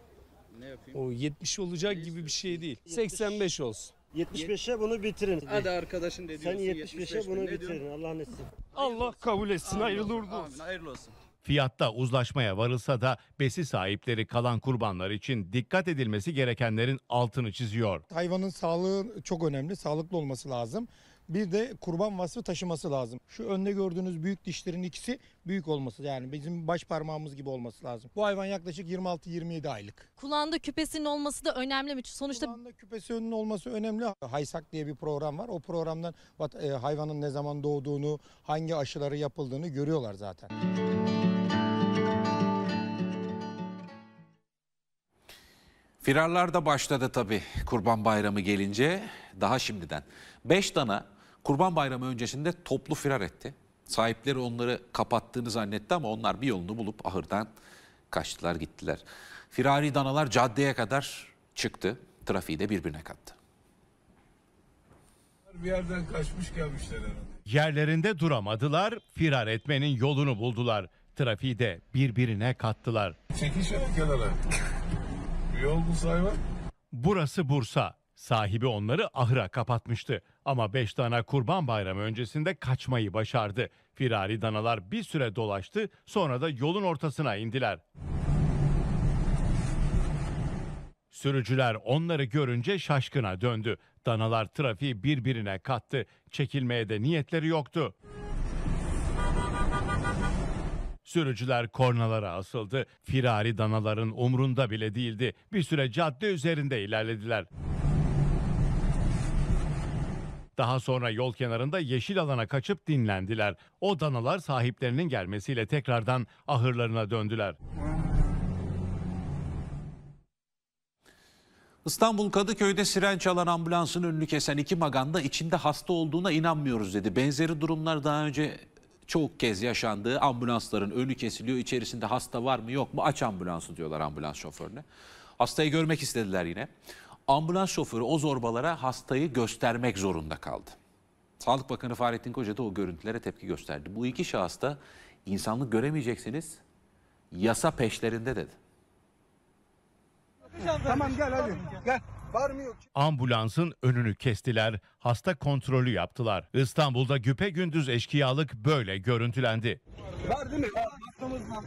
O yetmiş olacak gibi bir şey değil. seksen beş olsun. yetmiş beşe bunu bitirin. Hadi arkadaşın dediğin. Sen yetmiş beşe bunu bitirin. Allah'ın etsin. Allah kabul etsin. Hayırlı olsun. Hayırlı olsun. Fiyatta uzlaşmaya varılsa da besi sahipleri kalan kurbanlar için dikkat edilmesi gerekenlerin altını çiziyor. Hayvanın sağlığı çok önemli. Sağlıklı olması lazım. Bir de kurban vasfı taşıması lazım. Şu önde gördüğünüz büyük dişlerin ikisi büyük olması, yani bizim baş parmağımız gibi olması lazım. Bu hayvan yaklaşık yirmi altı yirmi yedi aylık. Kulağında küpesinin olması da önemli mi? Sonuçta kulağında küpesinin olması önemli. Haysak diye bir program var. O programdan hayvanın ne zaman doğduğunu, hangi aşıları yapıldığını görüyorlar zaten. Firarlar da başladı tabii Kurban Bayramı gelince, daha şimdiden. Beş dana Kurban Bayramı öncesinde toplu firar etti. Sahipleri onları kapattığını zannetti ama onlar bir yolunu bulup ahırdan kaçtılar gittiler. Firari danalar caddeye kadar çıktı, trafiği de birbirine kattı. Bir yerden kaçmış gelmişler herhalde. Yerlerinde duramadılar, firar etmenin yolunu buldular. Trafiği de birbirine kattılar. Çekişene kenara. Yol bu sayma. Burası Bursa. Sahibi onları ahıra kapatmıştı. Ama beş dana Kurban Bayramı öncesinde kaçmayı başardı. Firari danalar bir süre dolaştı, sonra da yolun ortasına indiler. Sürücüler onları görünce şaşkına döndü. Danalar trafiği birbirine kattı. Çekilmeye de niyetleri yoktu. Sürücüler kornalara asıldı. Firari danaların umrunda bile değildi. Bir süre cadde üzerinde ilerlediler. Daha sonra yol kenarında yeşil alana kaçıp dinlendiler. O danalar sahiplerinin gelmesiyle tekrardan ahırlarına döndüler. İstanbul Kadıköy'de siren çalan ambulansın önünü kesen iki maganda içinde hasta olduğuna inanmıyoruz dedi. Benzeri durumlar daha önce çok kez yaşandı. Ambulansların önü kesiliyor. İçerisinde hasta var mı yok mu, aç ambulansı diyorlar ambulans şoförüne. Hastayı görmek istediler yine. Ambulans şoförü o zorbalara hastayı göstermek zorunda kaldı. Sağlık Bakanı Fahrettin Koca da o görüntülere tepki gösterdi. Bu iki şahıs da insanlık göremeyeceksiniz, yasa peşlerinde dedi. Tamam gel hadi gel. Var mı yok? Ambulansın önünü kestiler, hasta kontrolü yaptılar. İstanbul'da güpegündüz eşkıyalık böyle görüntülendi. Var değil mi? Hastamız var.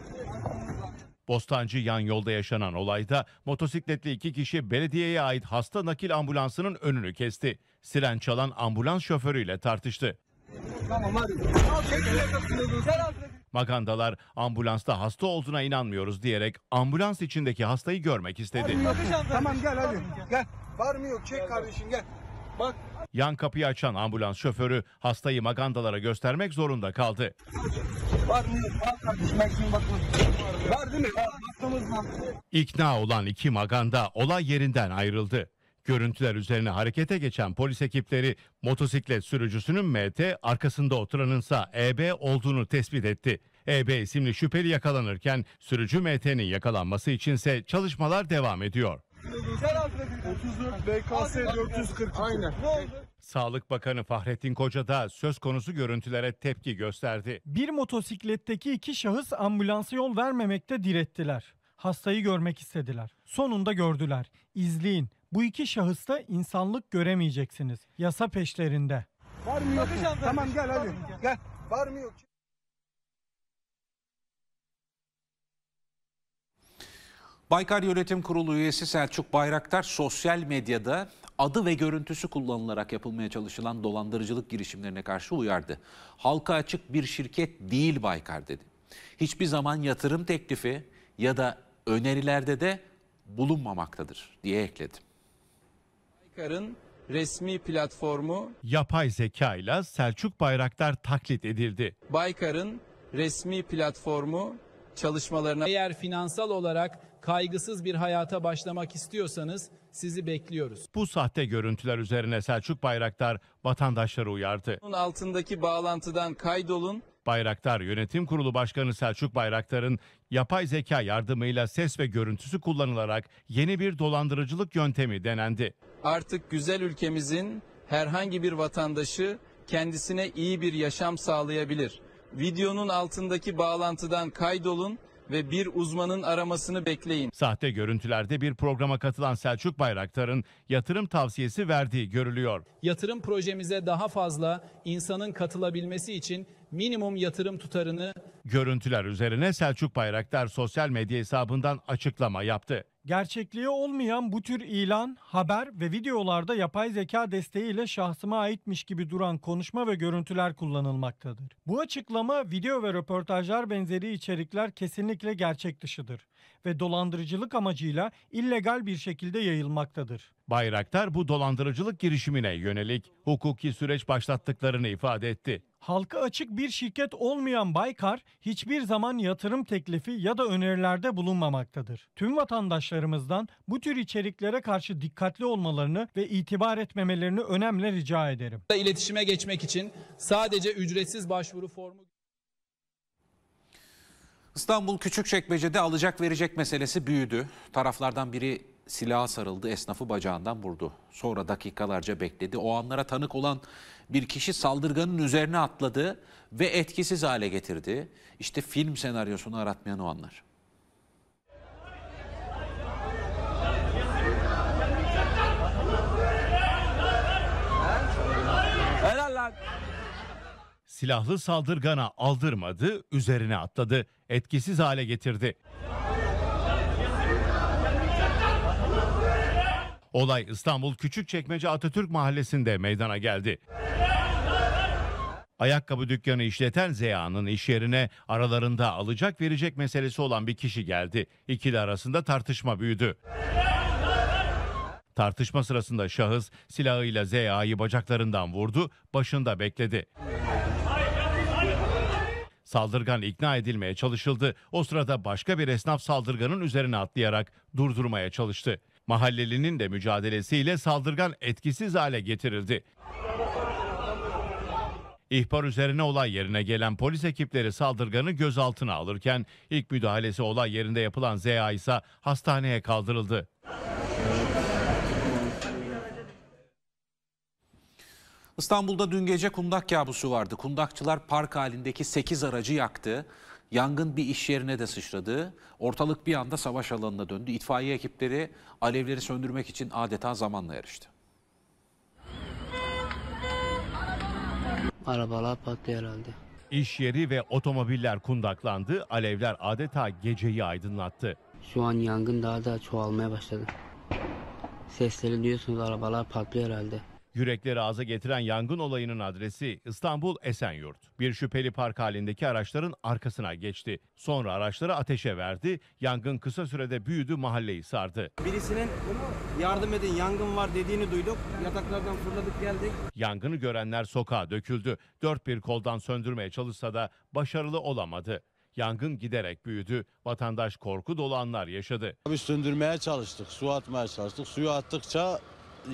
Bostancı yan yolda yaşanan olayda motosikletli iki kişi belediyeye ait hasta nakil ambulansının önünü kesti. Siren çalan ambulans şoförüyle tartıştı. Tamam, hadi. Magandalar ambulansta hasta olduğuna inanmıyoruz diyerek ambulans içindeki hastayı görmek istedi. Tamam gel hadi gel. Var mı yok, çek kardeşim gel. Bak. Yan kapıyı açan ambulans şoförü hastayı magandalara göstermek zorunda kaldı. Var mı yok, var kardeşim, ben bakın. Var değil mi? Hastamız var. İkna olan iki maganda olay yerinden ayrıldı. Görüntüler üzerine harekete geçen polis ekipleri motosiklet sürücüsünün M T, arkasında oturanınsa E B olduğunu tespit etti. E B isimli şüpheli yakalanırken sürücü M T'nin yakalanması içinse çalışmalar devam ediyor. otuz dört B K S dört yüz kırk. Aynen. Sağlık Bakanı Fahrettin Koca da söz konusu görüntülere tepki gösterdi. Bir motosikletteki iki şahıs ambulansa yol vermemekte direttiler. Hastayı görmek istediler. Sonunda gördüler. İzleyin. Bu iki şahısta insanlık göremeyeceksiniz. Yasa peşlerinde. Var mı yok? Tamam gel hadi. Gel. Var mı yok? Baykar Yönetim Kurulu üyesi Selçuk Bayraktar sosyal medyada adı ve görüntüsü kullanılarak yapılmaya çalışılan dolandırıcılık girişimlerine karşı uyardı. Halka açık bir şirket değil Baykar dedi. Hiçbir zaman yatırım teklifi ya da önerilerde de bulunmamaktadır diye ekledi. Baykar'ın resmi platformu yapay zeka ile Selçuk Bayraktar taklit edildi. Baykar'ın resmi platformu çalışmalarına eğer finansal olarak kaygısız bir hayata başlamak istiyorsanız sizi bekliyoruz. Bu sahte görüntüler üzerine Selçuk Bayraktar vatandaşları uyardı. Bunun altındaki bağlantıdan kaydolun. Bayraktar Yönetim Kurulu Başkanı Selçuk Bayraktar'ın yapay zeka yardımıyla ses ve görüntüsü kullanılarak yeni bir dolandırıcılık yöntemi denendi. Artık güzel ülkemizin herhangi bir vatandaşı kendisine iyi bir yaşam sağlayabilir. Videonun altındaki bağlantıdan kaydolun ve bir uzmanın aramasını bekleyin. Sahte görüntülerde bir programa katılan Selçuk Bayraktar'ın yatırım tavsiyesi verdiği görülüyor. Yatırım projemize daha fazla insanın katılabilmesi için minimum yatırım tutarını... Görüntüler üzerine Selçuk Bayraktar sosyal medya hesabından açıklama yaptı. Gerçekliği olmayan bu tür ilan, haber ve videolarda yapay zeka desteğiyle şahsıma aitmiş gibi duran konuşma ve görüntüler kullanılmaktadır. Bu açıklama, video ve röportajlar benzeri içerikler kesinlikle gerçek dışıdır ve dolandırıcılık amacıyla illegal bir şekilde yayılmaktadır. Bayraktar bu dolandırıcılık girişimine yönelik hukuki süreç başlattıklarını ifade etti. Halka açık bir şirket olmayan Baykar hiçbir zaman yatırım teklifi ya da önerilerde bulunmamaktadır. Tüm vatandaşlarımızdan bu tür içeriklere karşı dikkatli olmalarını ve itibar etmemelerini önemli rica ederim. İletişime geçmek için sadece ücretsiz başvuru formu... İstanbul Küçükçekmece'de alacak verecek meselesi büyüdü. Taraflardan biri silaha sarıldı, esnafı bacağından vurdu. Sonra dakikalarca bekledi. O anlara tanık olan bir kişi saldırganın üzerine atladı ve etkisiz hale getirdi. İşte film senaryosunu aratmayan o anlar. Silahlı saldırgana aldırmadı, üzerine atladı, etkisiz hale getirdi. Olay İstanbul Küçükçekmece Atatürk Mahallesi'nde meydana geldi. Ayakkabı dükkanı işleten Zeya'nın iş yerine aralarında alacak verecek meselesi olan bir kişi geldi. İkili arasında tartışma büyüdü. Tartışma sırasında şahıs silahıyla Zeya'yı bacaklarından vurdu, başında bekledi. Saldırgan ikna edilmeye çalışıldı. O sırada başka bir esnaf saldırganın üzerine atlayarak durdurmaya çalıştı. Mahallelinin de mücadelesiyle saldırgan etkisiz hale getirildi. İhbar üzerine olay yerine gelen polis ekipleri saldırganı gözaltına alırken ilk müdahalesi olay yerinde yapılan Zeya ise hastaneye kaldırıldı. İstanbul'da dün gece kundak kabusu vardı. Kundakçılar park halindeki sekiz aracı yaktı. Yangın bir iş yerine de sıçradı. Ortalık bir anda savaş alanına döndü. İtfaiye ekipleri alevleri söndürmek için adeta zamanla yarıştı. Arabalar patladı herhalde. İş yeri ve otomobiller kundaklandı. Alevler adeta geceyi aydınlattı. Şu an yangın daha da çoğalmaya başladı. Sesleri duyuyorsunuz, arabalar patlıyor herhalde. Yürekleri ağza getiren yangın olayının adresi İstanbul Esenyurt. Bir şüpheli park halindeki araçların arkasına geçti. Sonra araçları ateşe verdi. Yangın kısa sürede büyüdü, mahalleyi sardı. Birisinin yardım edin yangın var dediğini duyduk. Yataklardan fırladık geldik. Yangını görenler sokağa döküldü. Dört bir koldan söndürmeye çalışsa da başarılı olamadı. Yangın giderek büyüdü. Vatandaş korku dolu anlar yaşadı. Abi söndürmeye çalıştık, su atmaya çalıştık. Suyu attıkça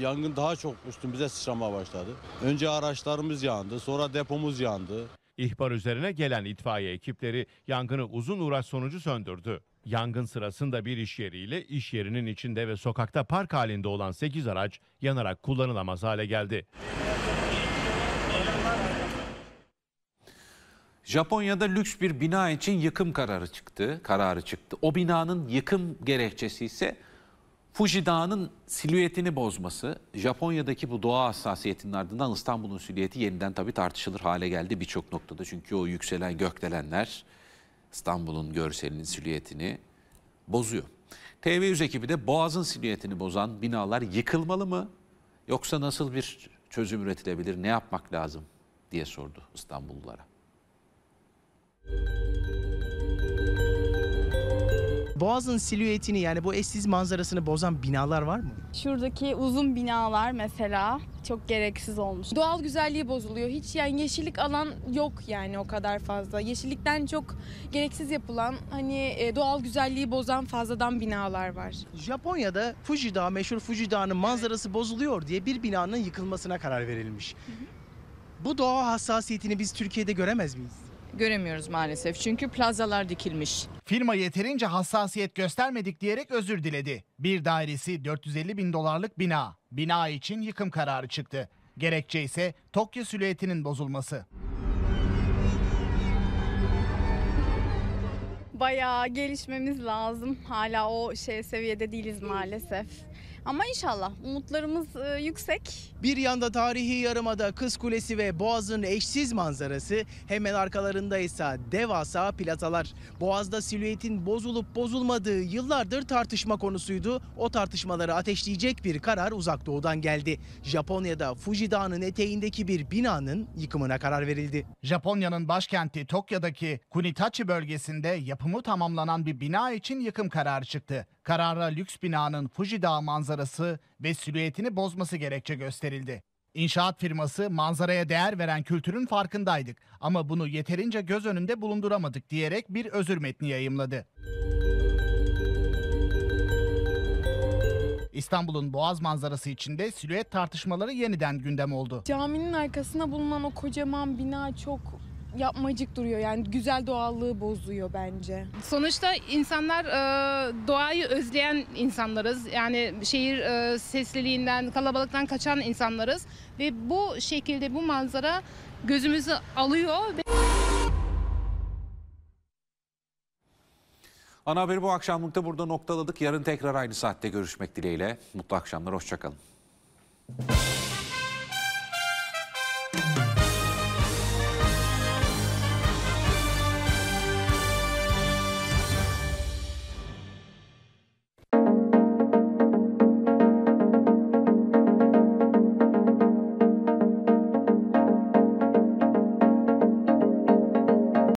yangın daha çok üstümüze sıçramaya başladı. Önce araçlarımız yandı, sonra depomuz yandı. İhbar üzerine gelen itfaiye ekipleri yangını uzun uğraş sonucu söndürdü. Yangın sırasında bir iş yeriyle iş yerinin içinde ve sokakta park halinde olan sekiz araç yanarak kullanılamaz hale geldi. Japonya'da lüks bir bina için yıkım kararı çıktı. Kararı çıktı. O binanın yıkım gerekçesi ise Fuji Dağı'nın silüetini bozması. Japonya'daki bu doğa hassasiyetinin ardından İstanbul'un silüeti yeniden tabii tartışılır hale geldi birçok noktada. Çünkü o yükselen gökdelenler İstanbul'un görselinin silüetini bozuyor. T V yüz ekibi de Boğaz'ın silüetini bozan binalar yıkılmalı mı? Yoksa nasıl bir çözüm üretilebilir, ne yapmak lazım diye sordu İstanbullulara. Boğaz'ın silüetini, yani bu eşsiz manzarasını bozan binalar var mı? Şuradaki uzun binalar mesela çok gereksiz olmuş. Doğal güzelliği bozuluyor. Hiç yani yeşillik alan yok yani o kadar fazla. Yeşillikten çok gereksiz yapılan, hani doğal güzelliği bozan fazladan binalar var. Japonya'da Fuji Dağı, meşhur Fuji Dağı'nın manzarası bozuluyor diye bir binanın yıkılmasına karar verilmiş. Bu doğa hassasiyetini biz Türkiye'de göremez miyiz? Göremiyoruz maalesef, çünkü plazalar dikilmiş. Firma yeterince hassasiyet göstermedik diyerek özür diledi. Bir dairesi dört yüz elli bin dolarlık bina. Bina için yıkım kararı çıktı. Gerekçe ise Tokyo silüetinin bozulması. Bayağı gelişmemiz lazım. Hala o şey seviyede değiliz maalesef. Ama inşallah umutlarımız yüksek. Bir yanda tarihi yarımada Kız Kulesi ve Boğaz'ın eşsiz manzarası, hemen arkalarında ise devasa platalar. Boğaz'da silüetin bozulup bozulmadığı yıllardır tartışma konusuydu. O tartışmaları ateşleyecek bir karar Uzak Doğu'dan geldi. Japonya'da Fuji Dağı'nın eteğindeki bir binanın yıkımına karar verildi. Japonya'nın başkenti Tokyo'daki Kunitachi bölgesinde yapımı tamamlanan bir bina için yıkım kararı çıktı. Karara lüks binanın Fuji Dağı manzarası ve silüetini bozması gerekçe gösterildi. İnşaat firması manzaraya değer veren kültürün farkındaydık ama bunu yeterince göz önünde bulunduramadık diyerek bir özür metni yayımladı. İstanbul'un Boğaz manzarası içinde silüet tartışmaları yeniden gündem oldu. Caminin arkasına bulunan o kocaman bina çok yapmacık duruyor. Yani güzel doğallığı bozuyor bence. Sonuçta insanlar e, doğayı özleyen insanlarız. Yani şehir e, sesliliğinden, kalabalıktan kaçan insanlarız. Ve bu şekilde bu manzara gözümüzü alıyor. Ve... Ana haberi bu akşamlıkta burada noktaladık. Yarın tekrar aynı saatte görüşmek dileğiyle. Mutlu akşamlar, hoşça kalın.